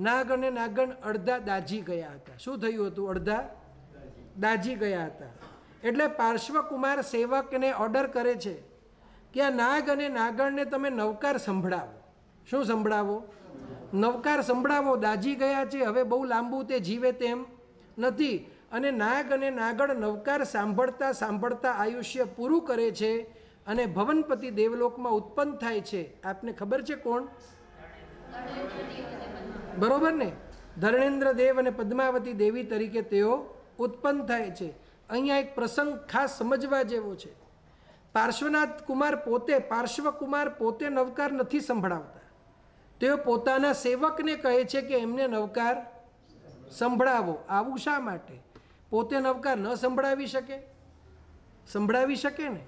નાગ અને નાગણ અડધા દાઝી ગયા હતા. શું થયું હતું? અડધા દાઝી ગયા હતા. એટલે પાર્શ્વકુમાર સેવકને ઓર્ડર કરે છે કે આ નાગ અને નાગણને તમે નવકાર સંભળાવો. શું સંભળાવો? નવકાર સંભળાવો. દાઝી ગયા છે, હવે બહુ લાંબુ તે જીવે તેમ નથી. અને નાગ અને નાગણ નવકાર સાંભળતા સાંભળતા આયુષ્ય પૂરું કરે છે અને ભવનપતિ દેવલોકમાં ઉત્પન્ન થાય છે. આપને ખબર છે કોણ? બરોબર ને, ધર્ણેન્દ્ર દેવ અને પદ્માવતી દેવી તરીકે તેઓ ઉત્પન્ન થાય છે. અહીંયા એક પ્રસંગ ખાસ સમજવા જેવો છે. પાર્શ્વનાથ કુમાર પોતે પાર્શ્વકુમાર પોતે નવકાર નથી સંભળાવતા, તેઓ પોતાના સેવકને કહે છે કે એમને નવકાર સંભળાવો. આવું શા માટે? પોતે નવકાર ન સંભળાવી શકે? સંભળાવી શકે ને.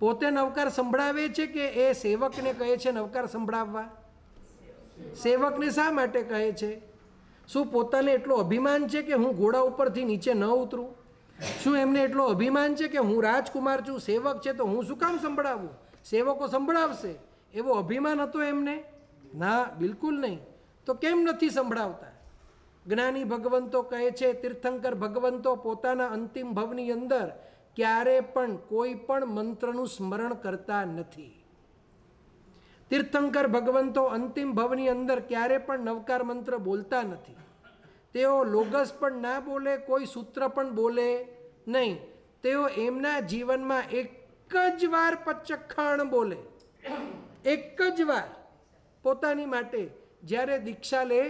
પોતે નવકાર સંભળાવે છે કે એ સેવકને કહે છે નવકાર સંભળાવવા? સેવકને શા માટે કહે છે? શું પોતાને એટલો અભિમાન છે કે હું ઘોડા ઉપરથી નીચે ન ઉતરું? શું એમને એટલો અભિમાન છે કે હું રાજકુમાર છું, સેવક છે, તો હું શું કામ સંભળાવું, સેવકો સંભળાવશે, એવો અભિમાન હતો એમને? ના, બિલકુલ નહીં. તો કેમ નથી સંભળાવતા? જ્ઞાની ભગવંતો કહે છે, તીર્થંકર ભગવંતો પોતાના અંતિમ ભવની અંદર ક્યારે પણ કોઈ પણ મંત્રનું સ્મરણ કરતા નથી. તીર્થંકર ભગવંતો અંતિમ ભવની અંદર ક્યારે પણ નવકાર મંત્ર બોલતા નથી. તેઓ લોગસ પણ ના બોલે, કોઈ સૂત્ર પણ બોલે નહીં. તેઓ એમના જીવનમાં એક જ વાર પચખાણ બોલે, એક જ વાર પોતાની માટે, જ્યારે દીક્ષા લે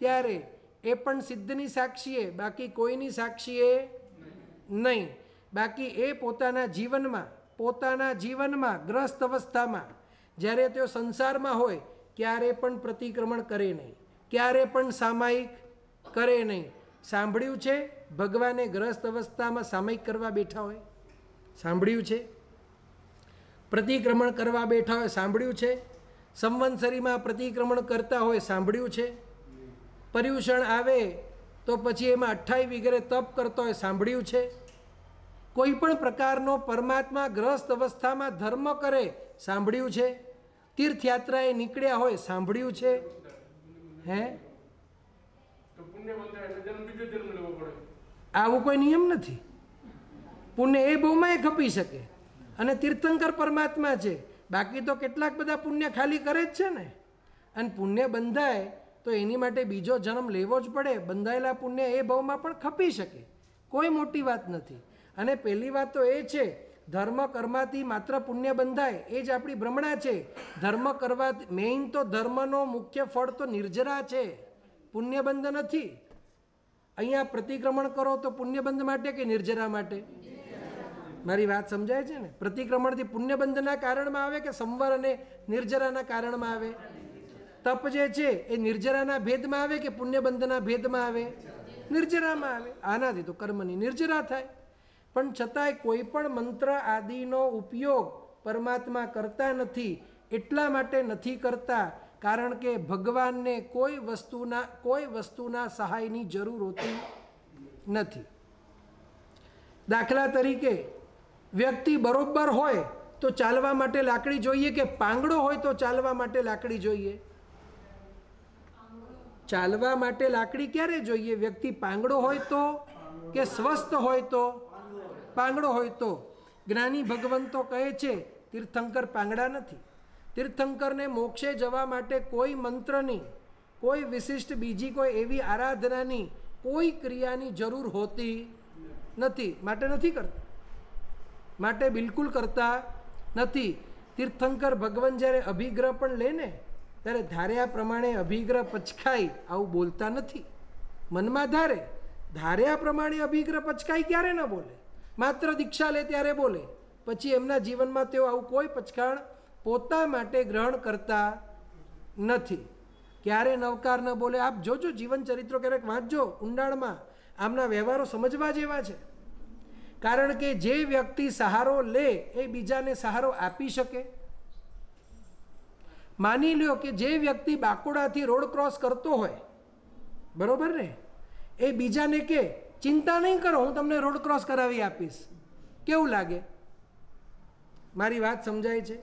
ત્યારે, એ પણ સિદ્ધની સાક્ષીએ, બાકી કોઈની સાક્ષીએ नहीं। बाकी ए पोताना जीवन में पोताना जीवन में ग्रस्त अवस्था में ज्यारे तो संसार में होय क्यारे पण प्रतिक्रमण करे नहीं, क्यारे पण सामायिक करे नहीं। सांभळ्युं छे भगवाने ग्रस्त अवस्था में सामायिक करवा बैठा होय, सांभळ्युं छे प्रतिक्रमण करवा बैठा होय, सांभळ्युं छे संवत्सरी में प्रतिक्रमण करता होय, सांभळ्युं छे पर्युषण आवे तो पछी एमां अठाई विगरे तप करता होय, सांभळ्युं छे कोईपण प्रकारनो परमात्मा ग्रस्त अवस्था में धर्म करे, सांभळ्युं छे तीर्थयात्राए निकळ्या होय, सांभळ्युं छे है तो पुण्यवंत એટલે જન્મ બીજો જન્મ લેવો પડે આવો કોઈ નિયમ નથી। પુણ્ય એ બહુમાંય ખપી શકે અને તીર્થંકર પરમાત્મા છે, બાકી તો કેટલાક બધા પુણ્ય ખાલી કરે જ છે ને। અને પુણ્ય બંધાય તો એની માટે બીજો જન્મ લેવો જ પડે, બંધાયેલા પુણ્ય એ બહુમાં પણ ખપી શકે, કોઈ મોટી વાત નથી। અને પહેલી વાત તો એ છે ધર્મ કર્મથી માત્ર પુણ્ય બંધાય એ જ આપણી ભ્રમણા છે। ધર્મ કરવા મેઇન તો ધર્મનો મુખ્ય ફળ તો નિર્જરા છે, પુણ્યબંધ નથી। અહીંયા પ્રતિક્રમણ કરો તો પુણ્યબંધ માટે કે નિર્જરા માટે? મારી વાત સમજાય છે ને? પ્રતિક્રમણથી પુણ્યબંધના કારણમાં આવે કે સંવર અને નિર્જરાના કારણમાં આવે? તપ જે છે એ નિર્જરાના ભેદમાં આવે કે પુણ્યબંધના ભેદમાં આવે? નિર્જરામાં આવે। આનાથી તો કર્મની નિર્જરા થાય, પણ છતાંય કોઈ પણ મંત્ર આદિનો ઉપયોગ પરમાત્મા કરતા નથી। એટલા માટે નથી કરતા कारण के भगवान ने कोई वस्तुना कोई वस्तुना सहाय की जरूर होती नहीं। दाखला तरीके व्यक्ति बराबर होय तो चालवा माटे लाकड़ी जोईए के पांगड़ो होय तो चालवा माटे लाकड़ी जोईए? चालवा माटे लाकड़ी क्यारे जोईए? व्यक्ति पांगड़ो होय तो के स्वस्थ होय तो? पांगड़ो होय तो। ज्ञानी भगवंतो कहे छे तीर्थंकर पांगड़ा नथी। तीर्थंकर ने मोक्षे जवा माटे कोई मंत्र नी कोई विशिष्ट बीजी कोई एवी आराधना नी कोई क्रिया नी जरूर होती नथी, माटे नथी करता, माटे बिल्कुल करता नथी। तीर्थंकर भगवान ज्यारे अभिग्रह पण लेने त्यारे धारे आ प्रमाणे अभिग्रह पचकाई आवुं बोलता नथी। मन में धारे धारे आ प्रमाणे अभिग्रह पचकाई क्यारे न बोले, मात्र दीक्षा ले त्यारे बोले। पछी एमना जीवन में तेओ आवुं कोई पचकाण पोता माटे ग्रहण करता नथी, क्यारे नवकार न बोले। आप जोजो जीवन चरित्रों क्यारेक वाँचजो ऊंडाणमां, आमना व्यवहारो समजवा जेवा छे। कारण के जे व्यक्ति सहारो ले ए बीजाने सहारो आपी शके। मानी लो कि जे व्यक्ति बाकोडाथी रोड क्रॉस करतो होय, बरोबर ने, ए बीजाने के चिंता नहीं करो हूँ तमने रोड क्रॉस करावी आपीश, केवुं लागे? मारी बात समजाय छे?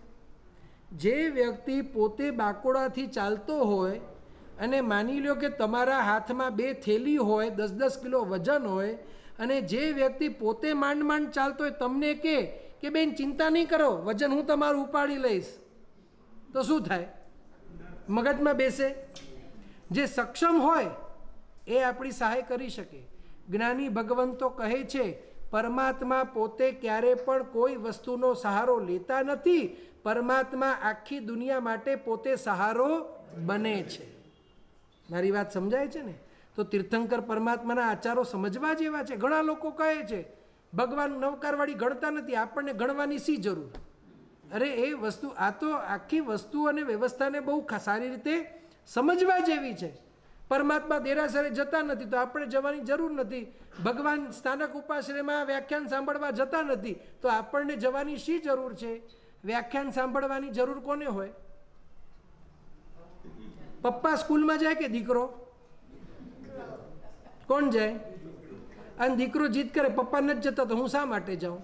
जे व्यक्ति पोते बाकोडाथी चालतो होय अने मानी लो कि तमारा हाथ में बे थेली होय दस दस किलो वजन होय अने जे व्यक्ति पोते मांड मांड चालतो होय तमने के कि बेन चिंता नहीं करो वजन हूँ तमारू उपाड़ी लईश, तो शुं थाय? मगज में बेसे? जे सक्षम होय ए आपणी सहाय करी शके। ज्ञानी भगवंतो कहे छे परमात्मा पोते क्यारे पण कोई वस्तुनो सहारो लेता नथी, परमात्मा आखी दुनिया माटे पोते सहारो बने छे। मारी बात समझाय छे ने? तो तीर्थंकर परमात्माना आचारो समजवा जेवा छे। घणा लोको कहे छे भगवान नवकारवाड़ी गणता नथी, आपणने गणवानी सी जरूर? अरे ए वस्तु आ तो आखी वस्तु अने व्यवस्थाने बहु सारी रीते समजवा जेवी छे। परमात्मा देरासरे जता नथी तो आपणे जवानी जरूर नथी, भगवान स्थानक उपाश्रयमां व्याख्यान सांभळवा जता नथी तो आपणने जवानी शी जरूर छे? व्याख्यान सांभळवानी जरूर कोने होय? पप्पा स्कूल में जाए कि दीकरो? कोण जाए? अने दीकरो जिद करे पप्पा न जता तो हूँ शा माटे जाऊँ?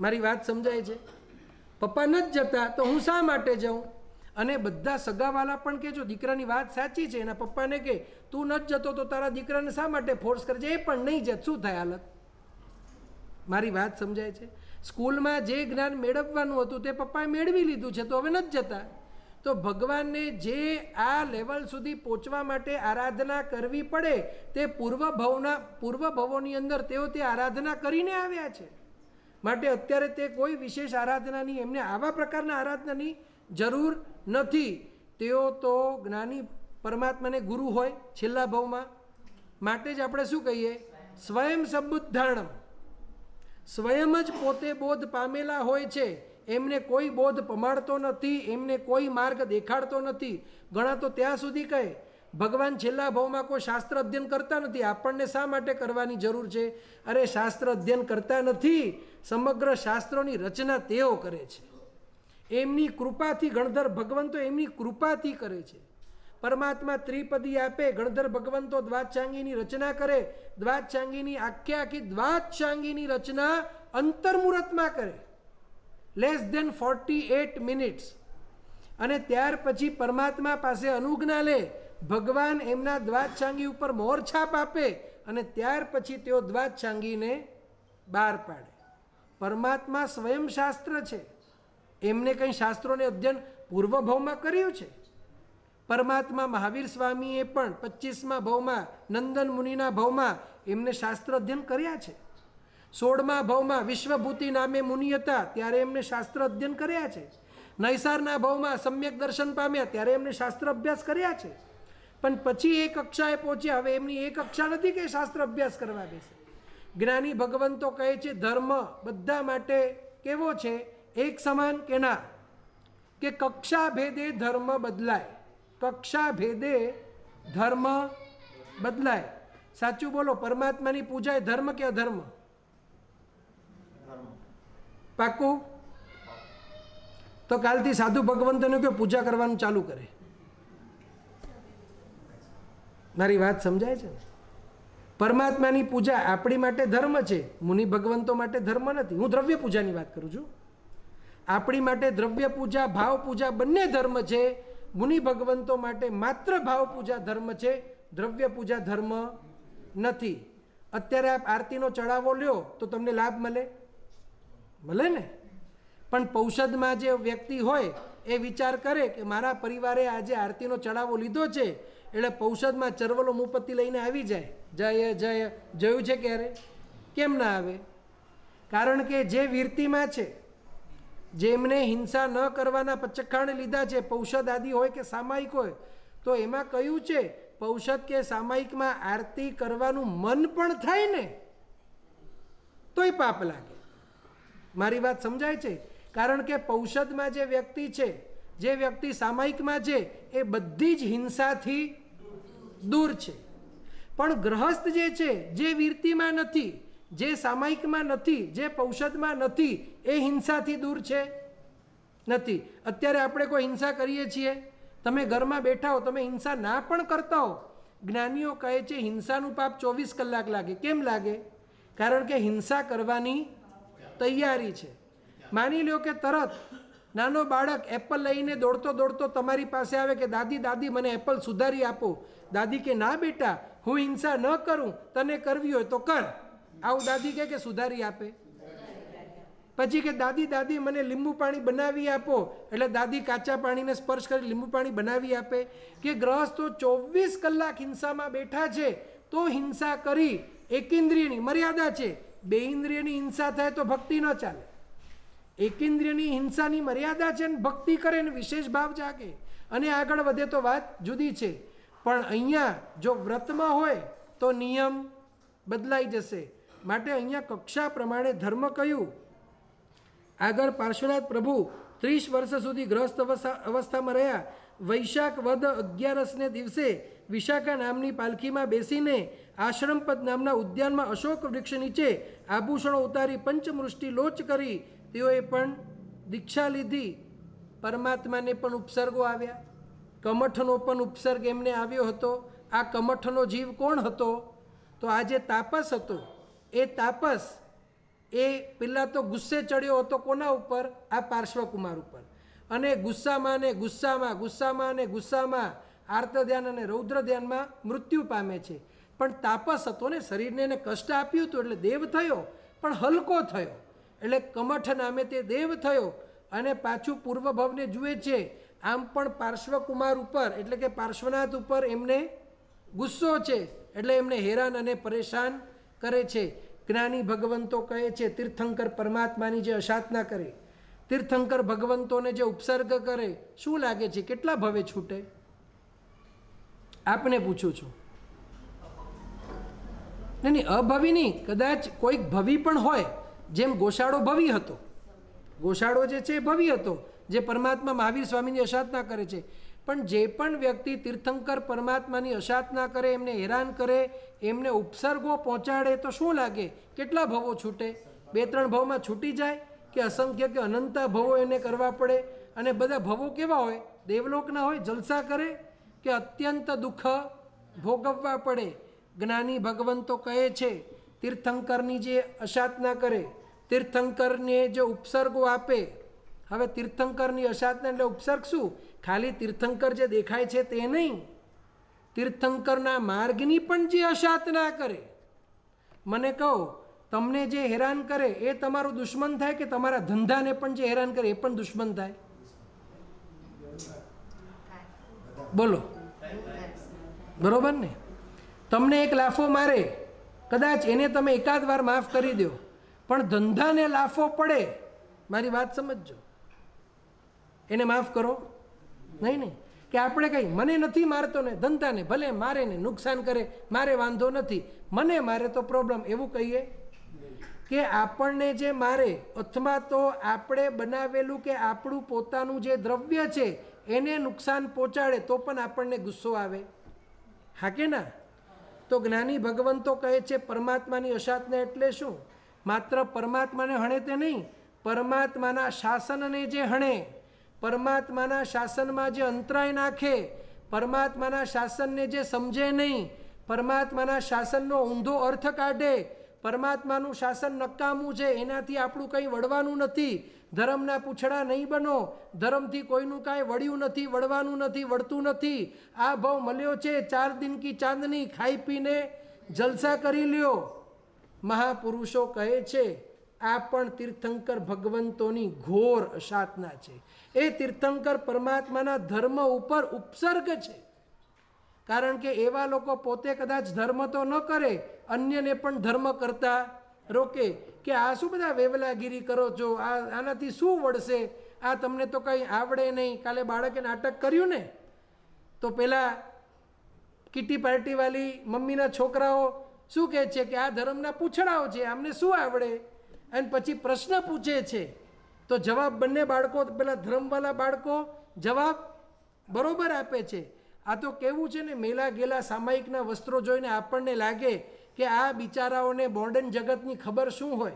मारी बात समजाय छे? पप्पा न जता तो हूँ शा माटे जाऊँ? अने बधा सगावाला पण के जो दीकरानी वात साची छे एना पप्पा ने के तू न जतो तो तारा दीकराने शा माटे फोर्स करजे, ए पण नहीं जात, शुं थाय हालत? मारी बात समजाय छे? स्कूल में जे ज्ञान मेळववानुं हतुं ते पप्पाए मेळवी लीधुं छे तो हवे नथी जता। तो भगवानने जे आ लेवल सुधी पहोंचवा माटे आराधना करवी पड़े ते पूर्वभवना पूर्वभवोनी अंदर तेओ ते आराधना करीने आव्या छे, माटे अत्यारे ते कोई विशेष आराधनानी एमने आवा प्रकारना आराधनानी जरूर नथी। तेओ तो ज्ञानी परमात्माने गुरु होय छेल्ला भवमां, माटे ज आपणे शुं कहीए स्वयं सबुद्धाणम, स्वयं ज पोते बोध पामेला होय छे, एमने कोई बोध पमाड़तो नथी, एमने कोई मार्ग देखाड़तो नथी। घणा तो त्यां सुधी कहे भगवान छेल्ला भावमां कोई शास्त्र अध्ययन करता नथी, आपणने शा माटे करवानी जरूर छे? अरे शास्त्र अध्ययन करता नथी, समग्र शास्त्रोनी रचना तेओ करे छे। एमनी कृपाथी गणधर भगवंतो एमनी कृपाथी करे छे। परमात्मा त्रिपदी आपे, गणधर भगवंतो द्वादशांगीनी रचना करे, द्वादशांगीनी आखे आखी द्वादशांगीनी रचना अंतर्मुहूर्तमां करे, less than forty eight minutes. अने त्यार पछी परमात्मा पासे अनुज्ञा ले, भगवान एमना द्वादशांगी उपर मोहर छाप आपे अने त्यार पछी तेओ द्वादशांगीने बहार पाडे। परमात्मा स्वयं शास्त्र छे, एमने कई शास्त्रों ने अध्ययन पूर्वभाव में कर्युं छे। परमात्मा महावीर स्वामीए पण पच्चीसमा भावमां, नंदन मुनिना भावमां एमने शास्त्र अध्ययन कर्या छे। सोळमा भावमां विश्वभूति नामे मुनि हता त्यारे एमने शास्त्र अध्ययन कर्या छे। नैसारना भावमां सम्यक दर्शन पाम्या त्यारे एमने शास्त्र अभ्यास कर्या छे। पण पछी एक कक्षाए पहोंच्या, हवे एमनी एक कक्षा नथी के शास्त्र अभ्यास करवा बेसे। ज्ञानी भगवंतो कहे छे धर्म बधा माटे केवो छे, एक समान के ना, के कक्षा भेदे धर्म बदलाय, कक्षा भेदे धर्म बदलाय। साचू बोलो, परमात्मा की पूजा है धर्म के अधर्म? पाकू? तो काल थी साधु भगवंतों को पूजा करवानु चालू करे। मारी बात समझाय छे? परमात्मा की पूजा आपणी माटे धर्म है, मुनि भगवंतो माटे धर्म नहीं। हूँ द्रव्य पूजा की बात करू छू। आपणी माटे द्रव्य पूजा भाव पूजा बने धर्म है, मुनि भगवंतो माटे मात्र भाव पूजा धर्म है, द्रव्य पूजा धर्म नहीं। अत्यारे आप आरती चढ़ावो लो तो तमने लाभ मले मले ने, पण पौषध में जो व्यक्ति होय ए विचार करे कि मारा परिवारे आज आरती चढ़ावो लीधो छे एटले पौषध में चरवलो मूपत्ती लईने आवी जाए। जय जय जयुं छे क्यारे? केम ना आवे? कारण के जे वीरती में छे, जेमने हिंसा न करवाना पचखाण लीधा है, पौषध आदि होय के सामायिक होय, तो एमां कह्युं छे पौषध के सामायिक में आरती करवानुं मन पण थाय ने तोय पाप लागे। मारी बात समझाय छे? कारण के पौषध में जे व्यक्ति छे, जे व्यक्ति सामायिक में छे ए बधी ज हिंसा थी दूर छे। पण गृहस्थ जे छे, जे वीरती में नथी, जे सामायिक में नथी, जे पौषध में नथी, ए हिंसा थी दूर छे नथी। अत्यारे आपणे कोई हिंसा करीए छीए, तमे घर में बैठा हो, तमे हिंसा ना पण करता हो, ज्ञानीओ कहे छे हिंसानुं पाप चोवीस कलाक लागे। केम लागे? कारण के हिंसा करवानी तैयारी छे। मानी लो के तरत नानो बाळक एप्पल लईने दौड़तो दौड़तो तमारी पासे आवे के दादी दादी मने एप्पल सुधारी आपो। दादी के ना बेटा, हूँ हिंसा न करूँ, तने करवी होय तो कर। आव दादी कहे के सुधारी आपे। पछी के दादी दादी मने लींबू पाणी बनावी आपो, एटले दादी काचा पाणीने स्पर्श करी लींबू पाणी बनावी आपे। के ग्रहस्थो चोवीस कलाक हिंसामां बेठा छे, तो हिंसा करी। एक इंद्रियनी मर्यादा छे, बे इंद्रियनी हिंसा थाय तो भक्ति न चाले। एक इंद्रियनी हिंसानी मर्यादा छे, भक्ति करे ने विशेष भाव जागे अने आगळ वधे तो वात जुदी छे। पण अहींया जो व्रतमां होय तो नियम बदलाई जशे। माटे अहींया कक्षा प्रमाणे धर्म कह्युं। आगळ पार्श्वनाथ प्रभु तीस वर्ष सुधी ग्रस्त अवस्था में रह्या। वैशाख वद अग्यारस ने दिवसे विशाखा नामनी पालखी में बेसीने आश्रमपद नामना उद्यान में अशोक वृक्ष नीचे आभूषणों उतारी पंचमृष्टि लोच करी तेओए पण दीक्षा लीधी। परमात्मा ने पण उपसर्गो आव्या। कमठनो पण उपसर्ग एमने आव्यो हतो। आ कमठनो जीव कोण हतो? तो आ जे तापस हतो ए तापस ए पेला तो गुस्से चढ़्यो हतो। कोना उपर? आ पार्श्वकुमार उपर। अने गुस्सामां ने गुस्सामां गुस्सामां ने गुस्सामां आर्त ध्यान अने रौद्र ध्यानमां मृत्यु पामे छे। पण तापस हतो ने, शरीरने एने कष्ट आप्युं हतुं एटले देव थयो, पण हलको थयो एटले कमठ नामे ते देव थयो अने पाछुं पूर्वभवने जुए छे। आम पण पार्श्वकुमार उपर एटले के पार्श्वनाथ उपर एमने गुस्सो छे, एटले एमने हैरान अने परेशान करे छे। ज्ञानी भगवंतो कहे छे तीर्थंकर परमात्मानी जे असाधना करे, तीर्थंकर भगवंतोने जे उपसर्ग करे, शुं लागे छे केटला भवे छूटे? आपने पूछूं छुं। नहीं नहीं अभवी नहीं कदाच कोई भवी पण होय जेम गोशाळो भवी हतो गोशाळो जे छे भवी हतो जे परमात्मा महावीर स्वामीनी असाधना करे छे पण जे पण व्यक्ति तीर्थंकर परमात्मानी असाधना करे एमने हैरान करे एमने उपसर्गो पहोंचाडे तो शुं लागे केटला भवो छूटे बे त्रण भवमां छूटी जाय के असंख्य के अनंता भवो एने करवा पड़े अने बधा भवो केवा होय देवलोकना होय जलसा करे के अत्यंत दुख भोगववा पड़े। ज्ञानी भगवंतो कहे छे तीर्थंकरनी जे असाधना करे तीर्थंकरने जे उपसर्गो आपे हवे तीर्थंकरनी असाधना एटले उपसर्ग शुं खाली तीर्थंकर जे देखाय छे ते नहीं तीर्थंकरना मार्गनी पण जे असाधना करे मने कहो तमने जे हैरान करे ए तमारो दुश्मन थाय के तमारा धंधाने पण जे हैरान करे ए पण दुश्मन थाय बोलो बरोबर ने तमने एक लाफो मारे कदाच एने तमे एकाद वार माफ करी दो पण धंधाने लाफो पड़े मारी बात समझो एने माफ करो नहीं नहीं कि आपणे कहीं मने नथी मारतो ने धंधा ने भले मारे ने नुकसान करे मारे वांधो नथी मने मारे तो प्रॉब्लम एवं कहीए कि आपने जे मारे अथवा तो आपणे बनावेलू के आपणुं पोतानुं जे द्रव्य छे एने नुकसान पहोंचाडे तो पण आपणने गुस्सो आवे हा के ना। तो ज्ञानी भगवंतो कहे छे परमात्मानी असाधना एटले शुं मात्र परमात्माने हणे ते नहीं परमात्माना शासनने जे हणे परमात्माना शासन में जे अंतराय नाखे परमात्माना शासन ने जे समझे नहीं परमात्माना शासननो ऊंधो अर्थ काढे परमात्मानुं शासन नक्कामू छे एनाथी आपणुं कंई वळवानुं नथी धर्मना पूछड़ा नहीं बनो धर्मथी कोईनुं कांई वळ्युं नथी वळवानुं नथी वळतुं नथी आ भाव मळ्यो छे चार दिन की चांदनी खाई पीने जलसा करी ल्यो। महापुरुषों कहे छे आ पण तीर्थंकर भगवंतोनी घोर असाधना छे ए तीर्थंकर परमात्माना धर्म उपर उपसर्ग छे कारण के एवा लोको पोते कदाच धर्म तो न करे अन्यने पण धर्म करता रोके कि आ शुं बधा वेवलागिरी करो छो आ आनाथी शुं वळशे आ तमने तो कंई आवडे नहीं। काले बाळके नाटक कर्युं ने तो पेला किटी पार्टी वाली मम्मीना छोकराओ शुं कहे छे कि आ धर्मना पूछड़ाओ छे आमने शुं आवडे अने पछी प्रश्न पूछे छे तो जवाब बने बाळको पेला धर्मवाला बाळको जवाब बराबर आपे छे। आ तो केवुं छे ने मेला गेला सामायिकना वस्त्रो जोईने आपणने लागे कि आ बिचाराओने मॉडर्न जगतनी खबर शुं होय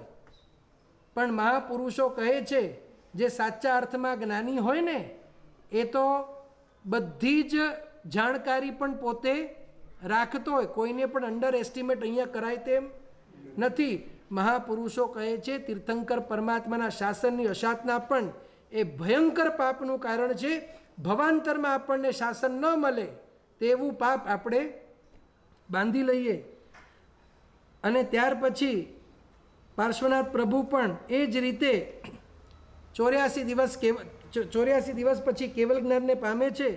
पण महापुरुषो कहे छे जे साचा अर्थमां ज्ञानी होय ने ए तो बधी ज जाणकारी पण पोते राखतो होय कोईने पण अंडर एस्टिमेट अहींया कराय तेम नथी। महापुरुषों कहे छे तीर्थंकर परमात्माना शासननी असाधना पण ए भयंकर पापनुं कारण छे भवांतरमां आपणने शासन न मळे तेवुं पाप आपणे बांधी लईए। अने त्यार पछी पार्श्वनाथ प्रभु पण ए ज रीते चौरासी दिवस केवल चौरासी दिवस पछी केवल ज्ञानने पामे छे।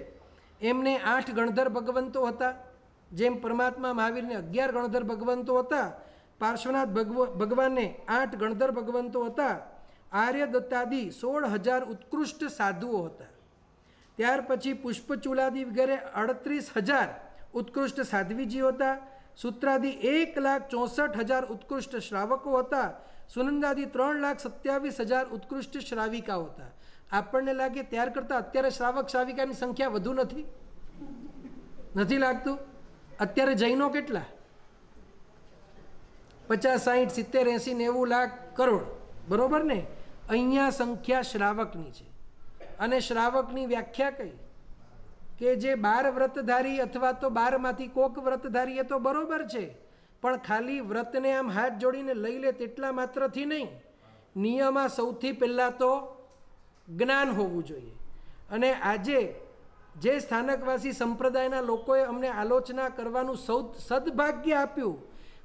एमने आठ गणधर भगवंतो हता जेम परमात्मा महावीरने अगियार गणधर भगवंतो हता पार्श्वनाथ भगव भगवान ने आठ गणधर भगवंतो हता आर्यदत्तादी सोल हज़ार उत्कृष्ट साधुओ हता त्यार पछी पुष्पचूलादी वगैरे अड़तरीस हज़ार उत्कृष्ट साध्वीजी होता सूत्रादी एक लाख चौसठ हज़ार उत्कृष्ट श्रावको होता सुनंदादी त्रण लाख सत्यावीस हज़ार उत्कृष्ट श्राविका होता। आपने लगे त्यार करता अत्यारे श्रावक श्राविका की संख्या वधु नथी नथी लागतुं अत्यारे जैनो केटला पचास साइठ सित्तेर एसी नेवु लाख करोड़ बराबर ने अहींया संख्या श्रावकनी छे। अने श्रावकनी व्याख्या कही के जे बार व्रतधारी अथवा तो बार मांथी कोक व्रतधारी ए तो बराबर छे पण खाली व्रतने आम हाथ जोड़ीने लई ले तेटला मात्रथी नहीं नियममां सौथी पहेला तो ज्ञान होवुं जोईए। अने आजे जे स्थानकवासी संप्रदायना लोकोए अमने आलोचना करवानुं सौ सद्भाग्य आप्युं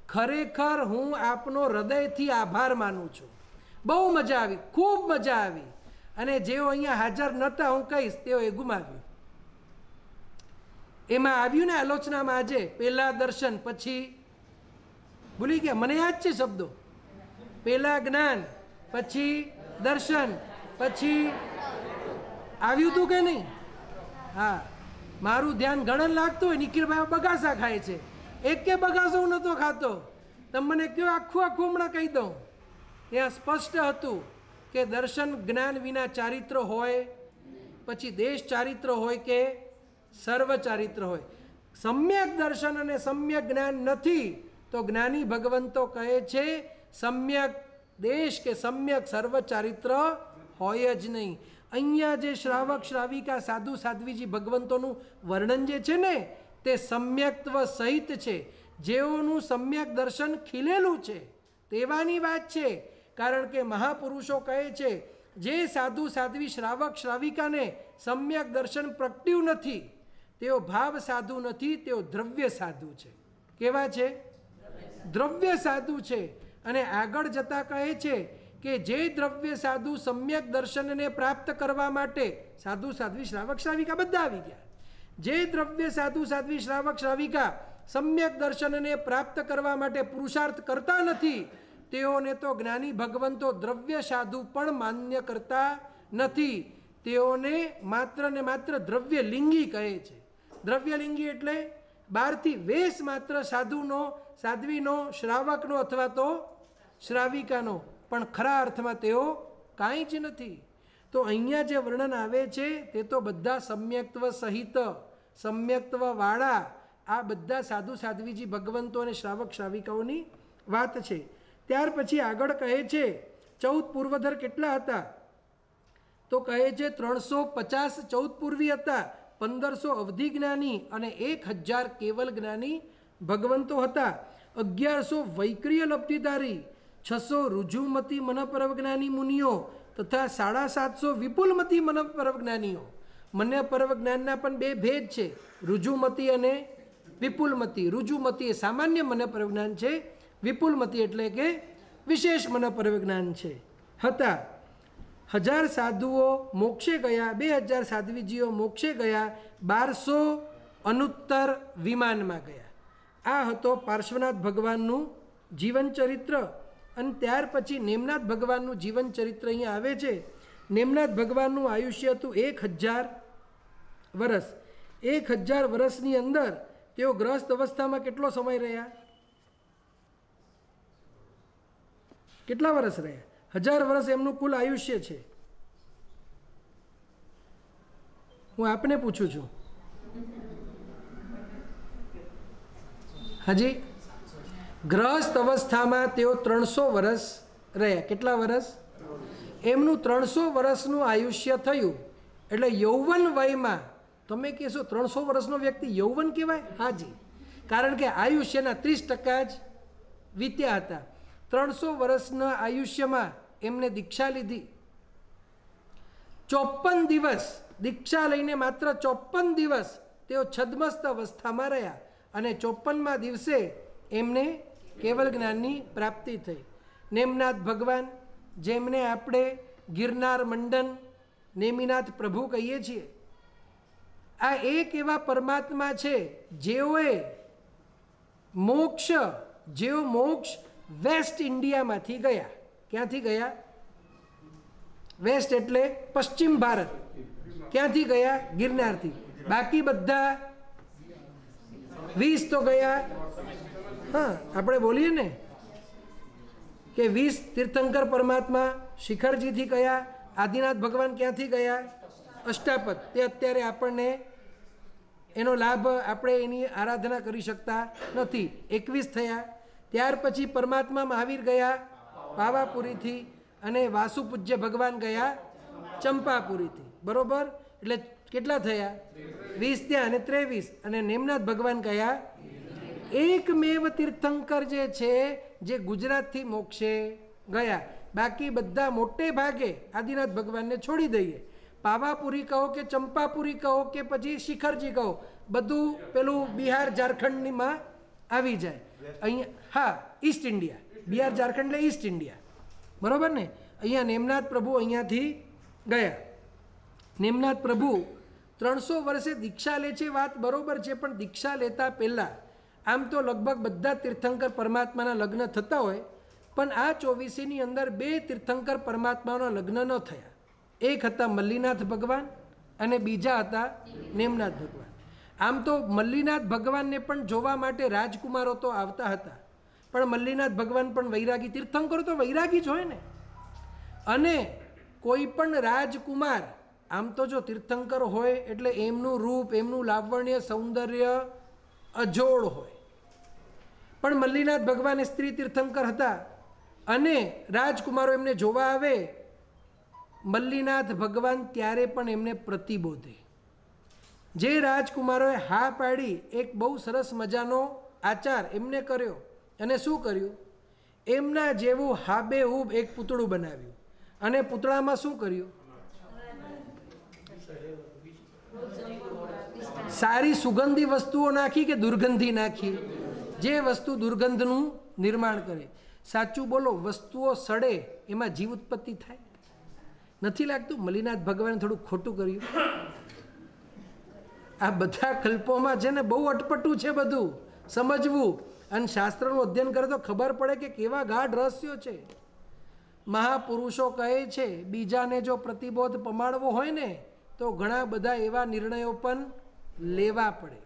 खरेखर हूँ आपनो हृदयथी आभार मानु छूँ बहु मजा आई खूब मजा आई अने जेओ अहींया हाजर नता हूँ कहीश तेओए गुमाव्युं एमां आव्युं ने आलोचनामां आजे पहेला दर्शन पछी भूली गया मने याद छे शब्दो पहेला ज्ञान पछी दर्शन पछी आव्युं तुं के नहीं हाँ मारुं ध्यान गणन लागतुं होय निखिलभाई बगासा खाय छे एक के बगासो नतो खातो तब मैंने क्यों आखू आखू हमणा कही दूँ यहाँ स्पष्ट हतु के दर्शन ज्ञान विना चारित्र होय पछी देश चारित्र होय के सर्व चारित्र होय। सम्यक दर्शन अने सम्यक ज्ञान नथी तो ज्ञानी भगवंतो कहे छे सम्यक देश के सम्यक सर्व चारित्र होय ज नहीं। अहींया जे श्रावक श्राविका साधु साध्वीजी भगवंतोनु वर्णन जे छे ने ते सम्यक्त्व सहित छे जेओनु सम्यक दर्शन खीलेलू छे तेवानी बात छे। कारण के महापुरुषों कहे छे जे साधु साध्वी श्रावक श्राविका ने सम्यक दर्शन प्रगट्यु नथी तेओ भाव साधु नथी तेओ द्रव्य साधु छे। केवा छे? द्रव्य साधु छे। अने आगळ जता कहे छे के जे द्रव्य साधु सम्यक दर्शन ने प्राप्त करवा माटे साधु साध्वी श्रावक श्राविका बधा आवी गया। जे द्रव्य साधु साध्वी श्रावक श्राविका सम्यक दर्शन ने प्राप्त करवा माटे पुरुषार्थ करता नथी तेओने तो ज्ञानी भगवंतो द्रव्य साधु पण मान्य करता नथी तेओने मात्र ने मात्र द्रव्य लिंगी कहे छे। द्रव्य लिंगी एटले बारथी वेश मात्र साधुनो साध्वीनो श्रावकनो अथवा तो श्राविकानो पण खरा अर्थमां तेओ कांई ज नथी। तो अहींया जे वर्णन आवे छे ते तो बधा सम्यक्त्व सहित सम्यक्त्व वाळा आ बधा साधु साध्वीजी भगवंतो अने श्रावक श्राविकाओनी वात छे। त्यार पछी आगळ कहे छे चौद पूर्वधर केटला हता तो कहे छे त्रणसो पचास चौद पूर्वी हता पंदर सौ अवधि ज्ञानी अने एक हज़ार केवल ज्ञानी भगवंतो हता। अगियार सौ वैक्रिय लब्धिधारी छसो रुजुमती मनपरवज्ञानी मुनिओ तथा साढ़ा सात सौ विपुलमती मनपरवज्ञानीओ। मनपरवज्ञानना पण बे भेद छे रुजुमती अने विपुलमती। रुजुमती ए सामान्य मनपरवज्ञान छे विपुलमती एटले के विशेष मनपरवज्ञान छे हता। हज़ार साधुओ मोक्षे गया बे हज़ार साध्वीजीओ मोक्षे गया बार सौ अनुत्तर विमान में गया। आ हतो पार्श्वनाथ भगवाननु जीवन चरित्र। अने त्यार पछी नेमनाथ भगवाननु जीवन चरित्र अहींया आवे छे। नेमनाथ भगवाननु आयुष्य हतुं एक हज़ार वर्ष। एक हज़ार वर्षनी अंदर तेओ ग्रस्त अवस्थामां केटलो समय रह्या? केटला वर्ष रह्या? हज़ार वर्ष एमनुं कुल आयुष्य छे। हूँ आपने पूछूं छुं। हाँ जी, ग्रस्त अवस्था में तेओ त्रणसो वर्ष रह्या। केटला वर्ष? एमनुं त्रणसो वर्षनुं आयुष्य थयुं एटले यौवन वय में। तमे कहेशो त्रणसो वर्षनो व्यक्ति यौवन कहेवाय? हाँ जी, कारण के आयुष्यना तीस टका ज वीत्या हता। त्रणसो वर्षना आयुष्य में एमने दीक्षा लीधी। चौप्पन दिवस दीक्षा लईने मात्र चौप्पन दिवस तेओ छद्मस्थ अवस्था में रह्या अने चौप्पनमा दिवसे एमने केवल ज्ञाननी प्राप्ति थई। नेमनाथ भगवान जेमने आपणे गिरनार मंडन नेमिनाथ प्रभु कहीए छीए आ एक एवा परमात्मा छे जेओए मोक्ष जेओ मोक्ष वेस्ट इंडिया मांथी गया। क्यांथी गया? वेस्ट एटले पश्चिम भारत। क्यांथी गया? गिरनारथी। बाकी बधा वीस तो गया। हाँ, आपणे बोलीए ने के वीस तीर्थंकर परमात्मा शिखरजी थी गया। आदिनाथ भगवान क्यांथी गया? अष्टापद। ते अत्यारे आपणे एनो लाभ आपणे एनी आराधना करी शकता नथी। एकवीस थया। त्यार पछी परमात्मा महावीर गया पावापुरी थी अने वासुपूज्य भगवान गया चंपापुरी थी। बरोबर, एटले केटला थया? वीस थया अने त्रेवीस। अने नेमनाथ भगवान गया एकमेव तीर्थंकर जे छे जे गुजरात थी मोक्षे गया। बाकी बधा मोटे भागे आदिनाथ भगवान ने छोड़ी दईए। पावापुरी कहो के चंपापुरी कहो के पछी शिखरजी कहो बधु पेलू बिहार झारखंड में आवी जाए। अहीं हाँ, ईस्ट इंडिया, बिहार झारखंड ले ईस्ट इंडिया। बराबर ने? अहीं नेमनाथ प्रभु अहीं थी गया। नेमनाथ प्रभु त्रणसो वर्षे दीक्षा ले छे, वात बराबर छे, पण दीक्षा लेता पहला आम तो लगभग बधा तीर्थंकर परमात्माना लग्न थता होय पण आ चौवीसीनी अंदर बे तीर्थंकर परमात्माना लग्न न थया। एक हता मल्लीनाथ भगवान अने बीजा हता नेमनाथ भगवान। आम तो मल्लीनाथ भगवान ने पण जोवा माटे राजकुमारो तो आवता हता पण मल्लीनाथ भगवान पण वैरागी, तीर्थंकर तो वैरागी ज होय ने। अने कोई पण राजकुमार, आम तो जो तीर्थंकर होय एटले एमनुं रूप एमनुं लावण्य सौंदर्य अजोड़ होय, पण मल्लीनाथ भगवान स्त्री तीर्थंकर हता अने राजकुमारो एमने जोवा आवे, मल्लीनाथ भगवान त्यारे पण एमने प्रतिबोधे। जे राजकुमारोए हा पाड़ी एक बहु सरस मजानो आचार एमने कर्यो अने शू कर्यु, एमना जेवू हाबेहूब एक पुतळू बनाव्यु अने पुतळामां शू कर्यु, सारी सुगंधी वस्तुओ नाखी के दुर्गंधी नाखी, जे वस्तु दुर्गंधनुं निर्माण करे। साचू बोलो, वस्तुओ सड़े एमां जीव उत्पत्ति थाय नथी लागतुं? मल्लीनाथ भगवाने थोड़ुं खोटुं कर्युं। आ बधा कल्पोमां छे ने बहु अटपटू छे बधुं समजवुं, अने शास्त्रनुं अध्ययन करे तो खबर पड़े कि केवा गाढ़ रहस्यो छे। महापुरुषो कहे छे बीजाने जो प्रतिबोध पमाड़वो होय ने तो घणा बधा एवा निर्णयो पण लेवा पड़े,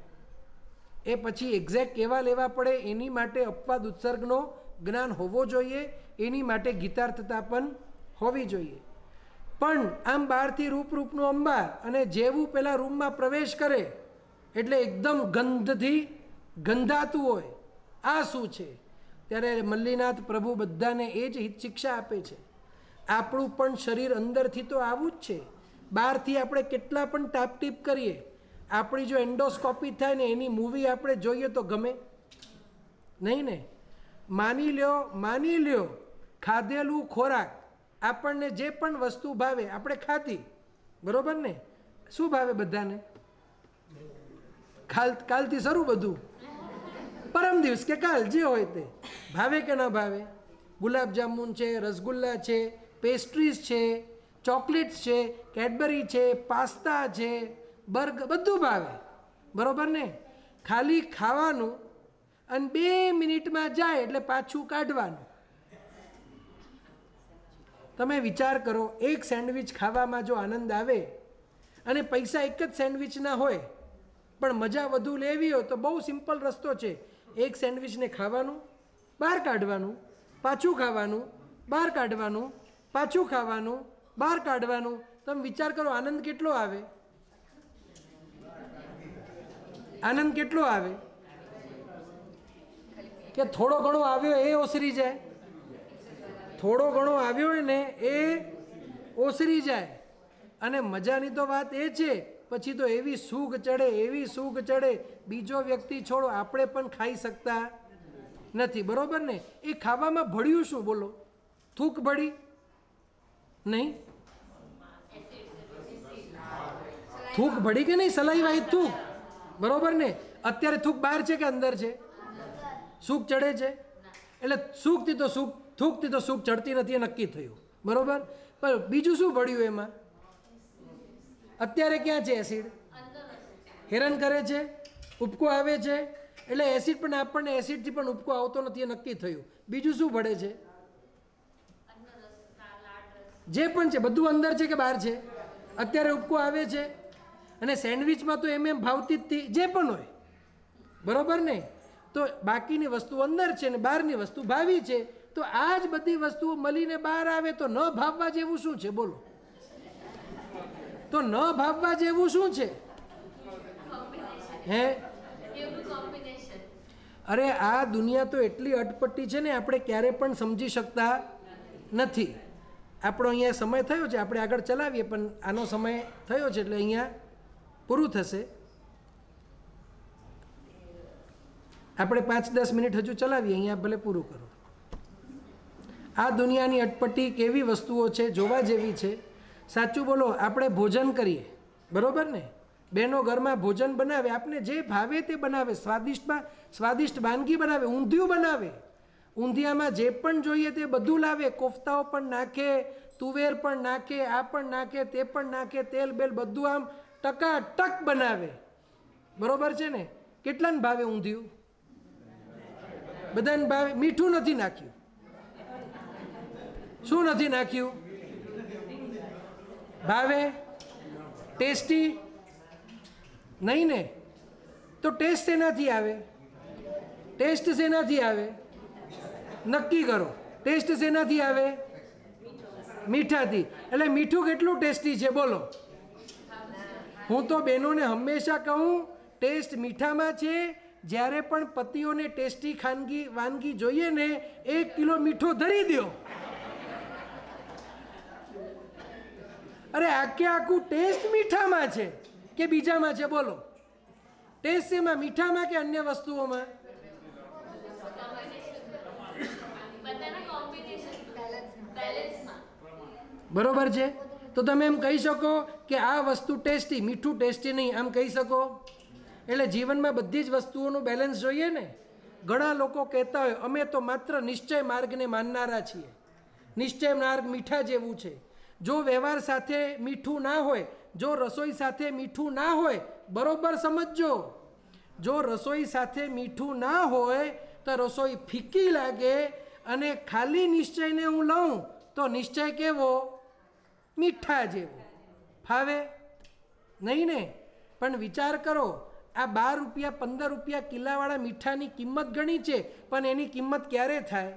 ए पछी एक्जेक्ट केवा लेवा पड़े एनी माटे अपवाद उत्सर्गनो ज्ञान होवो जोईए, एनी माटे गीतार्थता पण होवी जोईए। पण आम बहारथी रूप रूपनो अंबार अने जेवू पेला रूम में प्रवेश करे एटले एकदम गंधथी गंधातुं होय, आ शुं छे? त्यारे मल्लीनाथ प्रभु बधाने ए ज हित शिक्षा आपे छे। आपणुं पण शरीर अंदरथी तो आवुं ज छे, बहारथी आपणे केटला पण टापटीप करीए, अपनी जो एंडोस्कोपी थाय ने एनी मूवी आपणे जोईए तो गमे नहीं ने। मानी लो मानी लो खाधेलू खोराक આપણને જે પણ વસ્તુ ભાવે આપણે ખાધી, બરોબર ને? શું ભાવે બધાને? કાલ કાલથી શરૂ બધું, પરમ દિવસ કે કાલ જે હોય તે ભાવે કે ન ભાવે? ગુલાબજાંબુન છે, રસગુલ્લા છે, પેસ્ટ્રીઝ છે, ચોકલેટ્સ છે, કેડબરી છે, પાસ્તા છે, બર્ગર, બધું ભાવે, બરોબર ને? ખાલી ખાવાનું અને બે મિનિટમાં જાય એટલે પાછું કાઢવાનું। તમે વિચાર કરો, એક સેન્ડવિચ ખાવામાં જો આનંદ આવે અને પૈસા એક જ સેન્ડવિચના હોય પણ મજા વધુ લેવી હોય તો બહુ સિમ્પલ રસ્તો છે, એક સેન્ડવિચને ખાવાનું, બહાર કાઢવાનું, પાછું ખાવાનું, બહાર કાઢવાનું, પાછું ખાવાનું, બહાર કાઢવાનું। તમે વિચાર કરો આનંદ કેટલો આવે, આનંદ કેટલો આવે? કે થોડો ઘણો આવ્યો એ ઓસરી જાય, થોડો ઘણો આવ્યો હોય ને એ ઓસરી જાય। અને મજાની તો વાત એ છે પછી તો એવી સૂગ ચડે એવી સૂગ ચડે, બીજો વ્યક્તિ છોડો આપણે પણ ખાઈ શકતા નથી, બરોબર ને? એ ખાવામાં ભળ્યું શું બોલો? થૂક ભળી નહીં? થૂક ભળી કે નહીં? સલાઈવાળી થૂક, બરોબર ને? અત્યારે થૂક બહાર છે કે અંદર છે? સૂગ ચડે છે એટલે સૂગથી તો સૂગ थूकती तो सूक चढ़ती नहीं नक्की थी, बराबर। पर बीजू शू भड़ू एम अत्यारे क्या है? एसिड हेरान करे, उपको आए एट्ले एसिड आपने एसिड थी उपको आवतो नहीं नक्की थी, बीजू शू भड़े जेपन है बधु अंदर है कि बहार है? अत्यारे उपको आए सैंडविच में तो एम एम भावती थी जेपन हो, बराबर ने? तो बाकी नी वस्तु अंदर है, बहार नी वस्तु भावी है। तो आज बधी वस्तुओं मळीने बहार आवे तो न भाववा जेवुं शुं छे बोलो? तो न भाववा जेवुं शुं छे? हे, अरे आ दुनिया तो एटली अटपटी छे ने आपणे क्यारे पण समजी शकता नथी। आपणो अहींया समय थयो छे, आपणे आगळ चलावीए, पण आनो समय थयो छे एटले अहींया पूरुं थशे। आपणे पांच दस मिनिट हजू चलावीए, अहींया भले पूरुं करो। आ दुनिया की अटपटी केवी वस्तुओं है, जोवा जेवी है। साचू बोलो, आपणे भोजन करिए, बरोबर ने? बहनों घर में भोजन बनावे, आपने जे भावे ते बनावे, स्वादिष्ट में स्वादिष्ट वानगी बनावे, ऊंधियु बनावे, ऊंधिया में जे पण जोईए ते बधुं लावे, कोफ्ताओ पण नाखे, तुवेर पण नाखे, आ पण नाखे, ते पण नाखे, तेल बेल बधुं आम टकाटक बनावे, बरोबर है ने? केटलाने भावे ऊंधियु? बधाने भावे। मीठू नथी नाख्युं, शू नहीं नाख्यू? भावे? टेस्टी नहीं ने? तो टेस्ट सेना थी आवे? टेस्ट सेना थी आवे? नक्की करो। टेस्ट सेनाथी आवे? मीठाथी। एटले मीठू केटलुं टेस्टी छे बोलो। हूँ तो बहनों ने हमेशा कहूँ टेस्ट मीठा में छे। ज्यारे पण पतिओं ने टेस्टी खानगी वानगी जोईए ने एक किलो मीठो धरी दो। अरे आखे आखू टेस्ट मीठा में छे के बीजा में छे बोलो। टेस्ट से में मीठा में के अन्य वस्तुओं में? बराबर है। तो तमे एम कही सको कि आ वस्तु टेस्टी, मीठू टेस्टी नहीं, आम कही सको। एटले जीवन में बधीज वस्तुओं बेलेंस जोईए ने। घणा लोको कहता होय अमे तो मात्र निश्चय मार्ग ने माननारा छीए। निश्चय मार्ग मीठा जेवुं छे। जो व्यवहार साथे मीठू ना होय, जो रसोई साथे मीठू ना होय, बरोबर समझो, जो रसोई साथे मीठू ना होय तो रसोई फीकी लागे। अने खाली निश्चय ने हूँ लऊँ तो निश्चय केवो मीठा जेवो। फावे नहीं ने? पण विचार करो आ बार रुपया पंदर रुपया किलावाड़ा मीठा की किंमत घणी छे, पण एनी किंमत क्यारे थाय?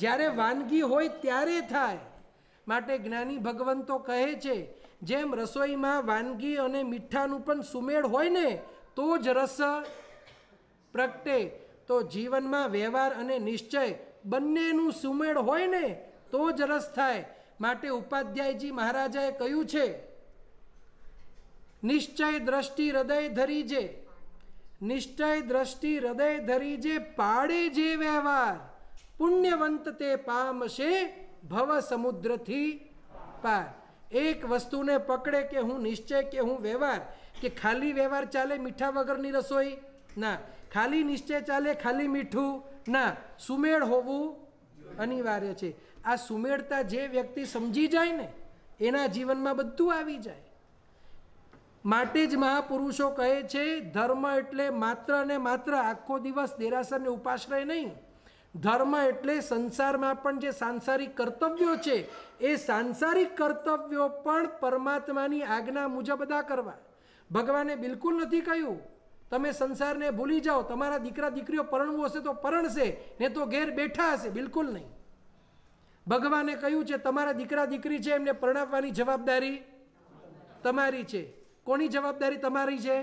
ज्यारे वानगी होय त्यारे थाय। माटे ज्ञानी भगवंतो कहे छे जेम रसोई में वानगी अने मीठानुं पण सुमेळ होय ने तो ज रस प्रगटे। तो जीवन में व्यवहार अने निश्चय बंनेनुं सुमेळ होय ने तो ज रस थाय। माटे उपाध्यायजी महाराजाए कह्युं छे निश्चय दृष्टि हृदय धरीजे, निश्चय दृष्टि हृदय धरीजे, पाड़े जे व्यवहार, पुण्यवंत ते पामशे भव समुद्र थी पार। एक वस्तु ने पकड़े के हूँ निश्चय के हूँ व्यवहार। कि खाली व्यवहार चाले मीठा वगर नी रसोई ना, खाली निश्चय चाले खाली मीठू ना। सुमेड़ होवू अनिवार्य छे। आ सुमेड़ता जे व्यक्ति समझी जाए ने एना जीवन में बधुं आवी जाए। माटे ज महापुरुषों कहे छे धर्म एटले मात्र ने मात्र आखो दिवस देरासर ने उपाश्रय नहीं। धर्म एटले संसार में पण जे सांसारिक कर्तव्यों छे ए सांसारिक कर्तव्यों पण परमात्मानी आज्ञा मुजब अदा करवा। भगवाने बिल्कुल नथी कह्युं तमे संसार ने भूली जाओ, तमारा दीकरा दीकरीओ परणवुं हशे तो परणशे ने तो घेर बैठा हशे। बिल्कुल नहीं। भगवाने कह्युं छे तमारा दीकरा दीकरी छे एमने परणाववानी जवाबदारी तमारी छे। कोनी जवाबदारी तमारी छे?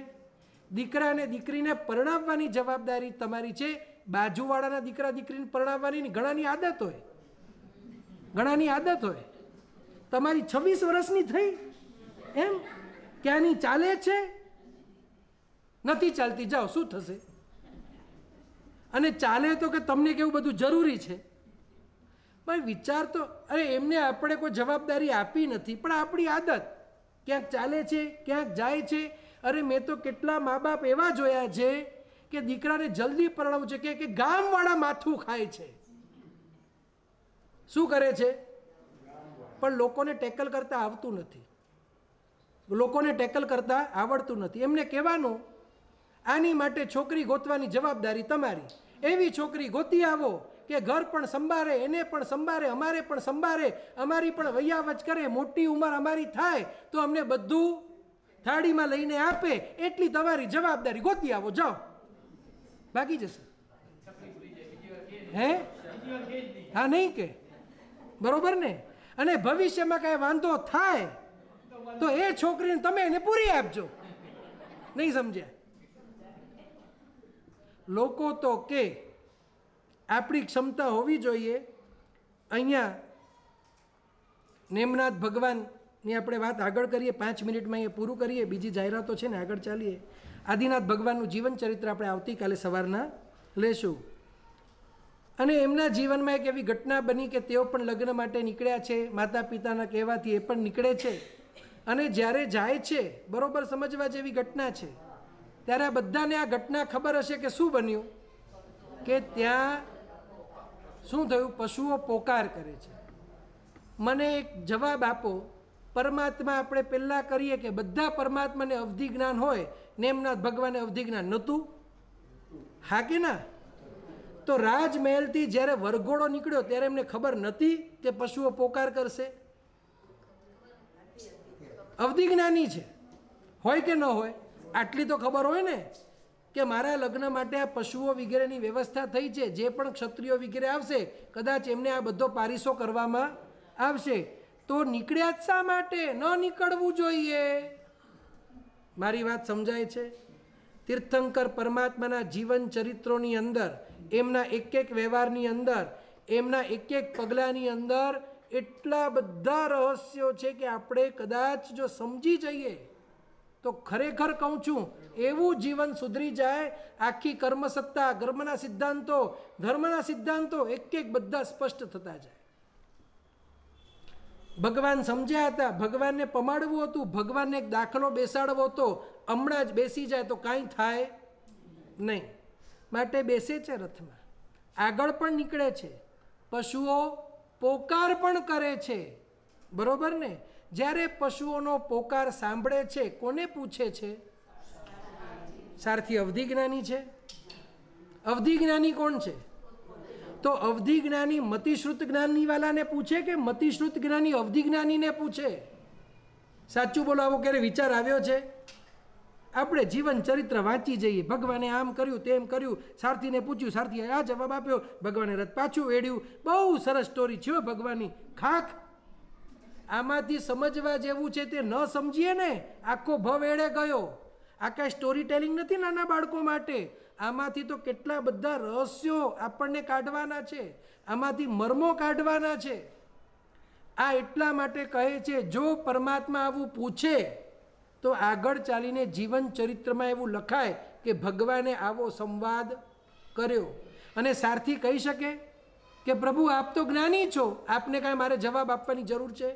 दीकरा ने दीकरीने परणाववानी जवाबदारी तमारी छे। बाजूवाळाना दीकरा दीकरीने परणाववानी घणानी आदत होय, घणानी आदत होय। तमारी छवीस वर्षनी थई एम के आनी चाले छे नथी चालती जाओ शुं थशे। अने चाले तो के तमने केवुं बधुं जरूरी छे। पण विचार तो अरे एमने आपणे कोई जवाबदारी आपी नथी पण आपणी आदत क्या चाले छे क्या जाए छे। अरे मैं तो केटला माँ बाप एवा जोया छे के दीकरा ने जल्दी परणावुं छे के गामवाळा माथुं खाय छे। शुं करे छे? पण लोकोने टेकल करता आवडतुं नथी, लोकोने टेकल करता आवडतुं नथी। एमने कहेवानुं आनी माटे छोकरी गोतवानी जवाबदारी तमारी। एवी छोकरी गोती आवो के घर पण संभारे, एने पण संभारे, अमारे पण संभारे, अमारी पण वैयावच करे, मोटी उमर अमारी थाय तो अमने बधुं थाळी में लईने आपे। एटली तमारी जवाबदारी, गोती आवो जाओ बाकी जशे। हैं? हाँ नहीं के बरोबर ने? अने भविष्य में कांई वांधो थाय तो ए छोकरीने तमे एने पूरी आपजो। नहीं समझ्या? लोको तो के आपणी क्षमता होवी जोईए। अहींया नेमनाथ भगवाननी आपणे वात आगळ करीए, पांच मिनिटमां ए पूरू करीए, बीजी जाहेरातो छे ने आगळ चालीए। आदिनाथ भगवाननुं जीवन चरित्र आपणे आवतीकाले सवारना लेशुं। अने एमना जीवनमां एक एवी घटना बनी के तेओ पण लग्न माटे नीकळ्या छे। माता पिताना कहेवाथी ए पण नीकळे छे अने ज्यारे जाय छे बरोबर समजवा जेवी घटना छे। त्यारे आ बधाने आ घटना खबर हशे के शुं बन्युं के त्या शू थयु। पशुओ पोकार करे छे। मने एक जवाब आपो परमात्मा आपणे पहेला करीए के बधा परमात्माने अवधि ज्ञान होय। नेमनाथ भगवाने अवधि ज्ञान नतुं? हा के ना? तो राजमहलथी ज्यारे वरघोड़ो नीकळ्यो त्यारे एमने खबर नती के पशुओ पोकार करशे? अवधि ज्ञानी छे होय के न होय आटली तो खबर होय ने। કે મારા લગ્ન માટે આ પશુઓ વગેરેની વ્યવસ્થા થઈ છે, જે પણ ક્ષત્રિયો વગેરે આવશે કદાચ એમને આ બધો પારીસો કરવામાં આવશે, તો નીકળ્યા જ શા માટે, ન નીકળવું જોઈએ. મારી વાત સમજાય છે? તીર્થંકર પરમાત્માના જીવન ચરિત્રોની અંદર, એમના એક એક વ્યવહારની અંદર, એમના એક એક પગલાંની અંદર એટલા બધા રહસ્યો છે કે આપણે કદાચ જો સમજી જઈએ તો ખરેખર કહું છું એવું જીવન સુધરી જાય. આખી કર્મસત્તા, કર્મના સિદ્ધાંતો, ધર્મના સિદ્ધાંતો એક એક બધા સ્પષ્ટ થતા જાય. ભગવાન સમજ્યા હતા, ભગવાનને પમાડવું હતું, ભગવાનને એક દાખલો બેસાડવો હતો. હમણાં જ બેસી જાય તો કાંઈ થાય નહીં. માટે બેસે છે રથમાં, આગળ પણ નીકળે છે, પશુઓ પોકાર પણ કરે છે, બરોબર ને? જ્યારે પશુઓનો પોકાર સાંભળે છે, કોને પૂછે છે? સારથી અવધિ જ્ઞાની છે. અવધિ જ્ઞાની કોણ છે? તો અવધિ જ્ઞાની મતિશ્રુત જ્ઞાની વાલાને પૂછે કે મતિશ્રુત જ્ઞાની અવધિ જ્ઞાનીને પૂછે? સાચું બોલો, આવો ક્યારે વિચાર આવ્યો છે? આપણે જીવન ચરિત્ર વાંચી જઈએ, ભગવાને આમ કર્યું, તેમ કર્યું, સારથીને પૂછ્યું, સારથી આ જવાબ આપ્યો, ભગવાને રથ પાછું એડ્યું. બહુ સરસ સ્ટોરી છે ભગવાનની, ખાખ. આમાંથી સમજવા જેવું છે તે ન સમજીએ ને આખો ભવ એળે ગયો. આ કાંઈ સ્ટોરી ટેલિંગ નથી નાના બાળકો માટે. આમાંથી તો કેટલા બધા રહસ્યો આપણને કાઢવાના છે, આમાંથી મર્મો કાઢવાના છે. આ એટલા માટે કહે છે જો પરમાત્મા આવું પૂછે તો આગળ ચાલીને જીવન ચરિત્રમાં એવું લખાય કે ભગવાને આવો સંવાદ કર્યો. અને સારથી કહી શકે કે પ્રભુ આપ તો જ્ઞાની છો, આપને કાંઈ મારે જવાબ આપવાની જરૂર છે?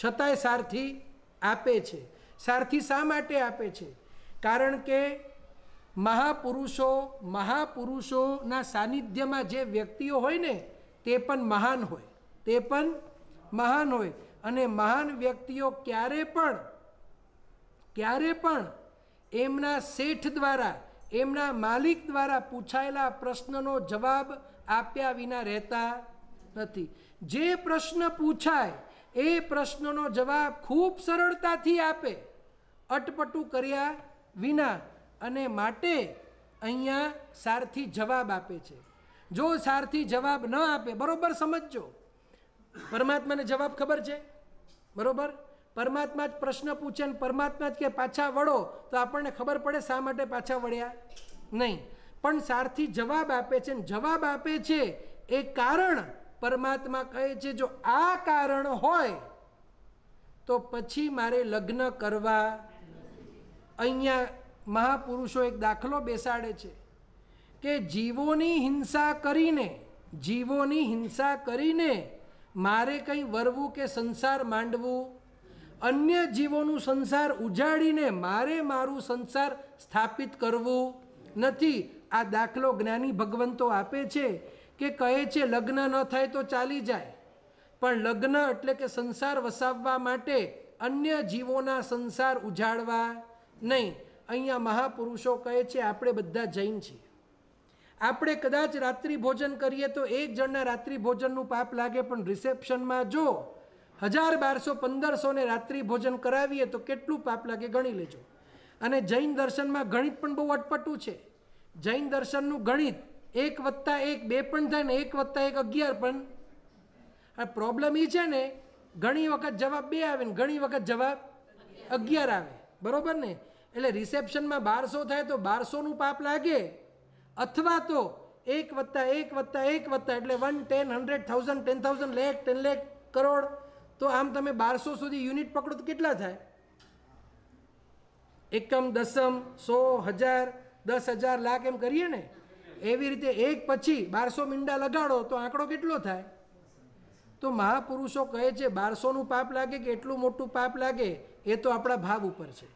છતાંય સારથી આપે છે. સારથી શા માટે આપે છે? કારણ કે મહાપુરુષો, મહાપુરુષોના સાનિધ્યમાં જે વ્યક્તિઓ હોય ને તે પણ મહાન હોય, તે પણ મહાન હોય. અને મહાન વ્યક્તિઓ ક્યારે પણ ક્યારે પણ એમના શેઠ દ્વારા, એમના માલિક દ્વારા પૂછાયેલા પ્રશ્નનો જવાબ આપ્યા વિના રહેતા નથી. જે પ્રશ્ન પૂછાય એ પ્રશ્નનો જવાબ ખૂબ સરળતાથી આપે, અટપટું કર્યા વિના. અને માટે અહીંયા સારથી જવાબ આપે છે. જો સારથી જવાબ ન આપે, બરાબર સમજજો, પરમાત્માને જવાબ ખબર છે, બરાબર? પરમાત્મા જ પ્રશ્ન પૂછે ને પરમાત્મા જ કે પાછા વળો, તો આપણને ખબર પડે શા માટે પાછા વળ્યા નહીં. પણ સારથી જવાબ આપે છે ને જવાબ આપે છે એ કારણ પરમાત્મા કહે છે જો આ કારણ હોય તો પછી મારે લગ્ન કરવા. અહીંયા મહાપુરુષો એક દાખલો બેસાડે છે કે જીવોની હિંસા કરીને, જીવોની હિંસા કરીને મારે કંઈ વરવું કે સંસાર માંડવું, અન્ય જીવોનું સંસાર ઉજાડીને મારે મારું સંસાર સ્થાપિત કરવું નથી. આ દાખલો જ્ઞાની ભગવંતો આપે છે કે કહે છે લગ્ન ન થાય તો ચાલી જાય, પણ લગ્ન એટલે કે સંસાર વસાવવા માટે અન્ય જીવોના સંસાર ઉજાડવા નહીં. અહીંયા મહાપુરુષો કહે છે આપણે બધા જૈન છીએ, આપણે કદાચ રાત્રિ ભોજન કરીએ તો એક જણના રાત્રિ ભોજનનું પાપ લાગે, પણ રિસેપ્શનમાં જો હજાર બારસો પંદરસોને રાત્રિ ભોજન કરાવીએ તો કેટલું પાપ લાગે ગણી લેજો. અને જૈન દર્શનમાં ગણિત પણ બહુ અટપટું છે. જૈન દર્શનનું ગણિત એક વત્તા એક બે પણ થાય ને એક વત્તા એક અગિયાર પણ. આ પ્રોબ્લેમ એ છે ને ઘણી વખત જવાબ બે આવે ને ઘણી વખત જવાબ અગિયાર આવે, બરાબર ને? એટલે રિસેપ્શનમાં બારસો થાય તો બારસોનું પાપ લાગે, અથવા તો એક વત્તા એક વત્તા એક વત્તા એટલે one, ten, hundred, thousand, ten thousand, lakh, ten lakh, crore. તો આમ તમે બારસો સુધી યુનિટ પકડો તો કેટલા થાય? એકમ, દસમ, સો, હજાર, દસ હજાર, લાખ એમ કરીએ ને. એવી રીતે એક પછી બારસો મીંડા લગાડો તો આંકડો કેટલો થાય? તો મહાપુરુષો કહે છે બારસોનું પાપ લાગે કે એટલું મોટું પાપ લાગે એ તો આપણા ભાવ ઉપર છે.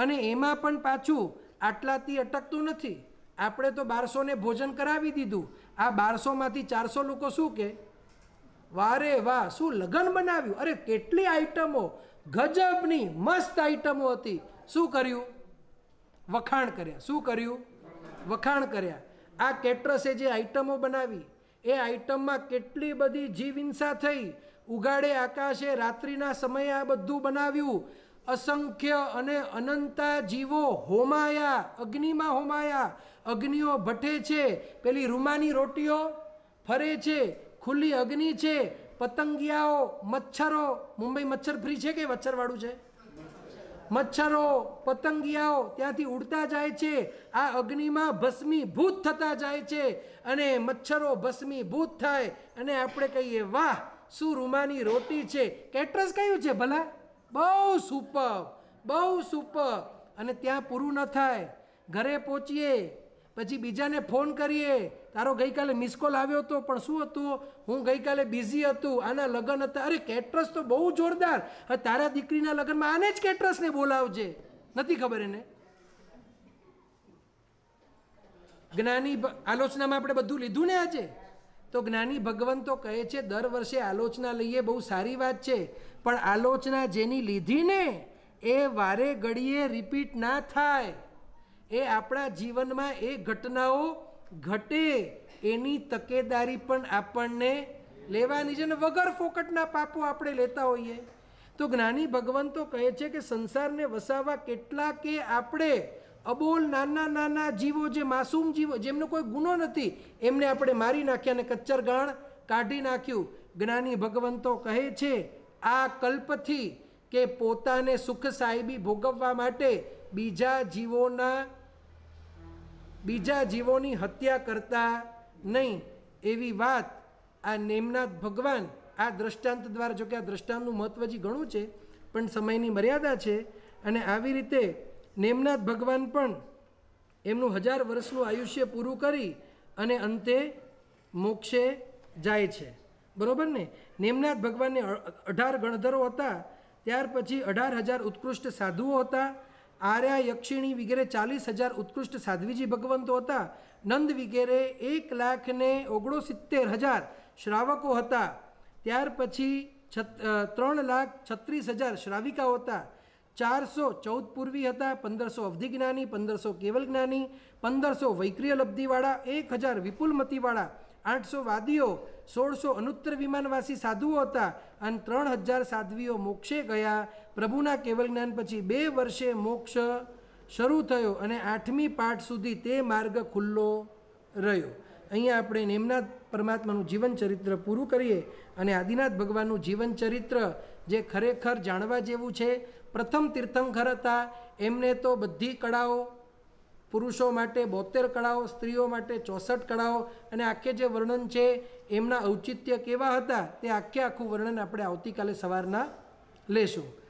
અને એમાં પણ પાછું આટલાથી અટકતું નથી. આપણે તો બારસોને ભોજન કરાવી દીધું, આ બારસોમાંથી ચારસો લોકો શું કહે? વારે વાહ, શું લગન બનાવ્યું, અરે કેટલી આઈટમો, ગજબની મસ્ત આઈટમો હતી. શું કર્યું? વખાણ કર્યા. શું કર્યું? વખાણ કર્યા. આ કેટરસે જે આઈટમો બનાવી એ આઈટમમાં કેટલી બધી જીવ હિંસા થઈ. ઉગાડે આકાશે રાત્રિના સમયે આ બધું બનાવ્યું. असंख्य अने अनंता जीवो होमाया, अग्निमा होमाया, अग्निओ भटे छे, पेली रूमानी रोटीओ फरे छे, खुली अग्नि छे, पतंगियाओ, मच्छरो, मुंबई मच्छर फ्री छे के मच्छरवाड़ू छे, मच्छरो पतंगियाओ त्यांथी उड़ता जाए छे, आ अग्निमा भस्मीभूत थता जाए छे अने मच्छरो भस्मीभूत थाय अने आपणे कहीए वाह शुं रूमानी रोटी छे। कैटरस क्यूँ छे भला, बहु सुपर्ब बहु सुपर्ब, अने त्यां पूरुं न थाय, घरे पहोंचीए पछी बीजाने फोन करिए, तारो गई काले मिसकॉल आव्यो तो पण शुं हतुं, हूँ गई काले बिजी हतुं, आना लग्न हता, अरे कैटरस तो बहु जोरदार, हवे तारा दीकरीना लग्नमा आने ज कैटरस ने बोलावजे, नथी खबर एने। ज्ञानी आलोचनामां आपणे बधुं लीधुं ने आजे, तो ज्ञानी भगवंतो कहे छे दर वर्षे आलोचना लईए, बहु सारी वात छे, पण आलोचना जेनी लीधी ने ए वारे घड़ीए रिपीट ना थाय, ए आपणा जीवनमां ए घटनाओ घटे एनी तकेदारी पण आपणने लेवानी छे, वगर फोकटना पापो आपणे लेता होईए। तो ज्ञानी भगवंतो कहे छे के संसारने वसावा केटला के आपणे अबोल नाना नाना जीवो, जे मासूम जीवो जेमनो कोई गुनो नथी, एमने आपणे मारी नाख्या ने कच्चरगाण काढी नाख्युं। ज्ञानी भगवंतो कहे छे आ कल्पथी के पोताने सुख साहेबी भोगववा माटे बीजा जीवोना बीजा जीवोनी हत्या करता नहीं, एवी बात आ नेमनाथ भगवान आ दृष्टांत द्वारा, जो कि आ दृष्टांतनु महत्व जी घणुं छे पण समयनी मर्यादा छे, अने आवी रीते नेमनाथ भगवान पण एमनु हजार वर्षनु आयुष्य पूरुं करी अने अंते मोक्षे जाय छे, बरोबर ने। नेमनाथ भगवानने अठार गणधरो हता, त्यार पछी अठार हज़ार उत्कृष्ट साधुओ हता, आर्या यक्षिणी वगैरह चालीस हज़ार उत्कृष्ट साध्वीजी भगवंतो हता, नंद वगैरह एक लाख ने ओगणसित्तेर हज़ार श्रावको हता, त्यार पछी त्रण लाख छत्रीस हज़ार श्राविकाओ हता, चार सौ चौदह पूर्वी हता, पंदर सौ अवधि ज्ञानी, पंदर सौ केवल ज्ञानी, पंदर सौ वैक्रिय लब्धिवाड़ा, एक हज़ार विपुलमतीवाड़ा, आठ सौ वादीओ, सोल सौ अनुत्तर विमानवासी साधुओं था, अन त्रण हज़ार साध्वीओ मोक्षे गया। प्रभुना केवल ज्ञान पछी बे वर्षे मोक्ष शरू थयो अने आठमी पाठ सुधी ते मार्ग खुल्लो रह्यो। अहींया आपणे नेमनाथ परमात्मानुं जीवन चरित्र पूरुं करीए अने आदिनाथ भगवाननुं जीवन चरित्र जे खरेखर जाणवा जेवुं छे। प्रथम तीर्थंकर हता, एमने तो बधी कड़ाओ, पुरुषों माटे बोतेर कड़ाओ, स्त्रीओं माटे चौसठ कड़ाओ, अने आखे जे वर्णन छे एमना औचित्य केवा हता ते आखे आखुं वर्णन आपणे आवतीकाले सवारना लेशुं।